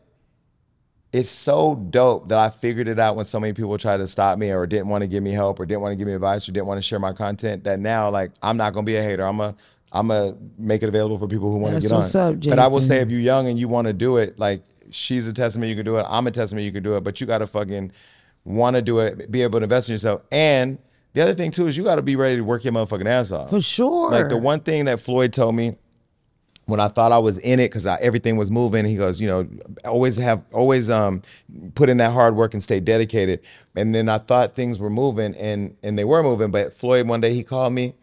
it's so dope that I figured it out when so many people tried to stop me or didn't want to give me help or didn't want to give me advice or didn't want to share my content, that now, like, I'm not going to be a hater. I'm a, I'm a make it available for people who want to get on. That's what's up, Jason. But I will say, if you're young and you want to do it, like, she's a testament you can do it. I'm a testament you can do it. But you got to fucking want to do it, be able to invest in yourself. And the other thing, too, is you got to be ready to work your motherfucking ass off. For sure. Like, the one thing that Floyd told me, when I thought I was in it, because everything was moving, he goes, you know, always have, always um, put in that hard work and stay dedicated. And then I thought things were moving, and and they were moving. But Floyd, one day he called me,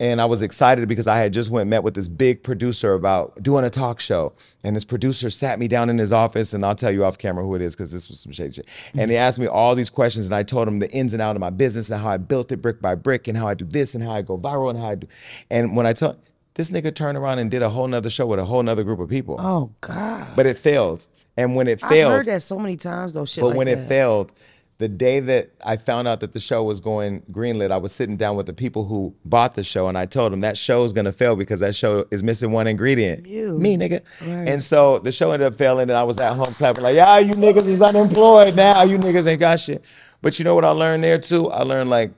and I was excited because I had just went and met with this big producer about doing a talk show. And this producer sat me down in his office, and I'll tell you off camera who it is, because this was some shady shit. Mm-hmm. And he asked me all these questions, and I told him the ins and outs of my business and how I built it brick by brick and how I do this and how I go viral and how I do. And when I told this nigga turned around and did a whole nother show with a whole nother group of people. Oh, God. But it failed. And when it failed. I've heard that so many times, though, shit But like when that. it failed, the day that I found out that the show was going greenlit, I was sitting down with the people who bought the show, and I told them that show's going to fail because that show is missing one ingredient. You. Me, nigga. Right. And so the show ended up failing, and I was at home clapping like, yeah, you niggas is unemployed now. You niggas ain't got shit. But you know what I learned there, too? I learned, like,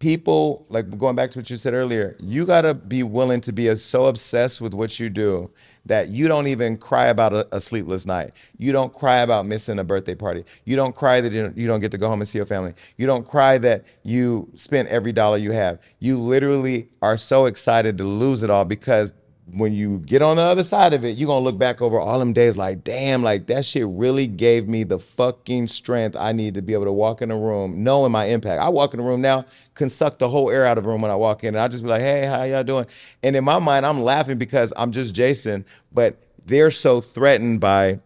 people, like going back to what you said earlier, you gotta be willing to be a, so obsessed with what you do that you don't even cry about a, a sleepless night. You don't cry about missing a birthday party. You don't cry that you don't, you don't get to go home and see your family. You don't cry that you spent every dollar you have. You literally are so excited to lose it all, because when you get on the other side of it, you're gonna look back over all them days like, damn, like that shit really gave me the fucking strength I need to be able to walk in a room knowing my impact. I walk in a room now, can suck the whole air out of a room when I walk in, and I'll just be like, hey, how y'all doing? And in my mind, I'm laughing because I'm just Jason, but they're so threatened by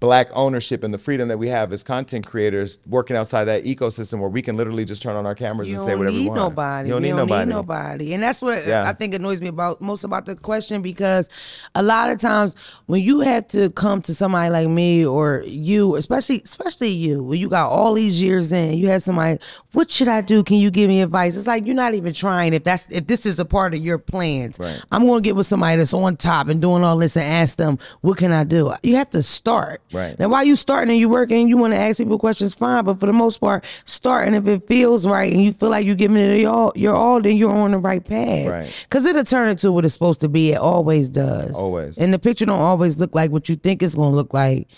Black ownership and the freedom that we have as content creators working outside that ecosystem where we can literally just turn on our cameras and say whatever we want. You don't need nobody. You don't need nobody. And that's what yeah. I think annoys me about most about the question, because a lot of times when you have to come to somebody like me or you, especially especially you, when you got all these years in, you have somebody, what should I do? Can you give me advice? It's like you're not even trying if that's if this is a part of your plans. Right. I'm gonna get with somebody that's on top and doing all this and ask them, what can I do? You have to start. Right. Now, while you starting and you working, you want to ask people questions, fine. But for the most part, starting, if it feels right and you feel like you're giving it your all, you're all, then you're on the right path. Right. Because it'll turn into what it's supposed to be. It always does. Always. And the picture don't always look like what you think it's going to look like.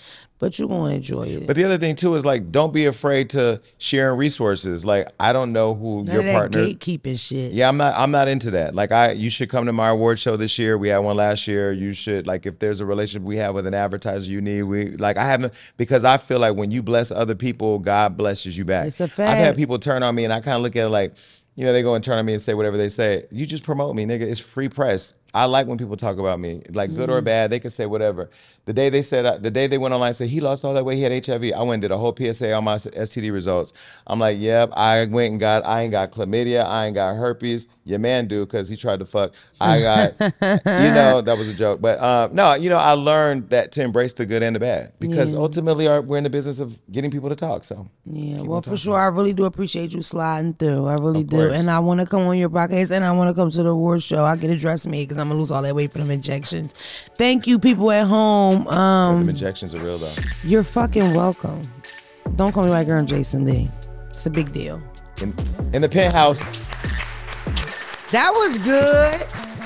but you're going to enjoy it. But the other thing, too, is, like, don't be afraid to sharing resources. Like, I don't know who None your of partner... that gatekeeping shit. Yeah, I'm not I'm not into that. Like, I, you should come to my award show this year. We had one last year. You should, like, if there's a relationship we have with an advertiser you need, we, like, I haven't... Because I feel like when you bless other people, God blesses you back. It's a fact. I've had people turn on me, and I kind of look at it like... You know, they go and turn on me and say whatever they say. You just promote me, nigga. It's free press. I like when people talk about me, like good mm-hmm. or bad. They can say whatever. The day they said, the day they went online and said, he lost all that weight, he had H I V. I went and did a whole P S A on my S T D results. I'm like, yep, I went and got, I ain't got chlamydia. I ain't got herpes. Your man do, because he tried to fuck. I got, you know, that was a joke. But um, no, you know, I learned that to embrace the good and the bad, because yeah. ultimately our, we're in the business of getting people to talk. So yeah, well, for sure. I really do appreciate you sliding through. I really do. And I want to come on your podcast, and I want to come to the award show. I get a dress me, because I'm gonna lose all that weight from them injections. Thank you, people at home. Um, the injections are real, though. You're fucking welcome. Don't call me white girl, I'm Jason Lee. It's a big deal. In, in the penthouse. That was good.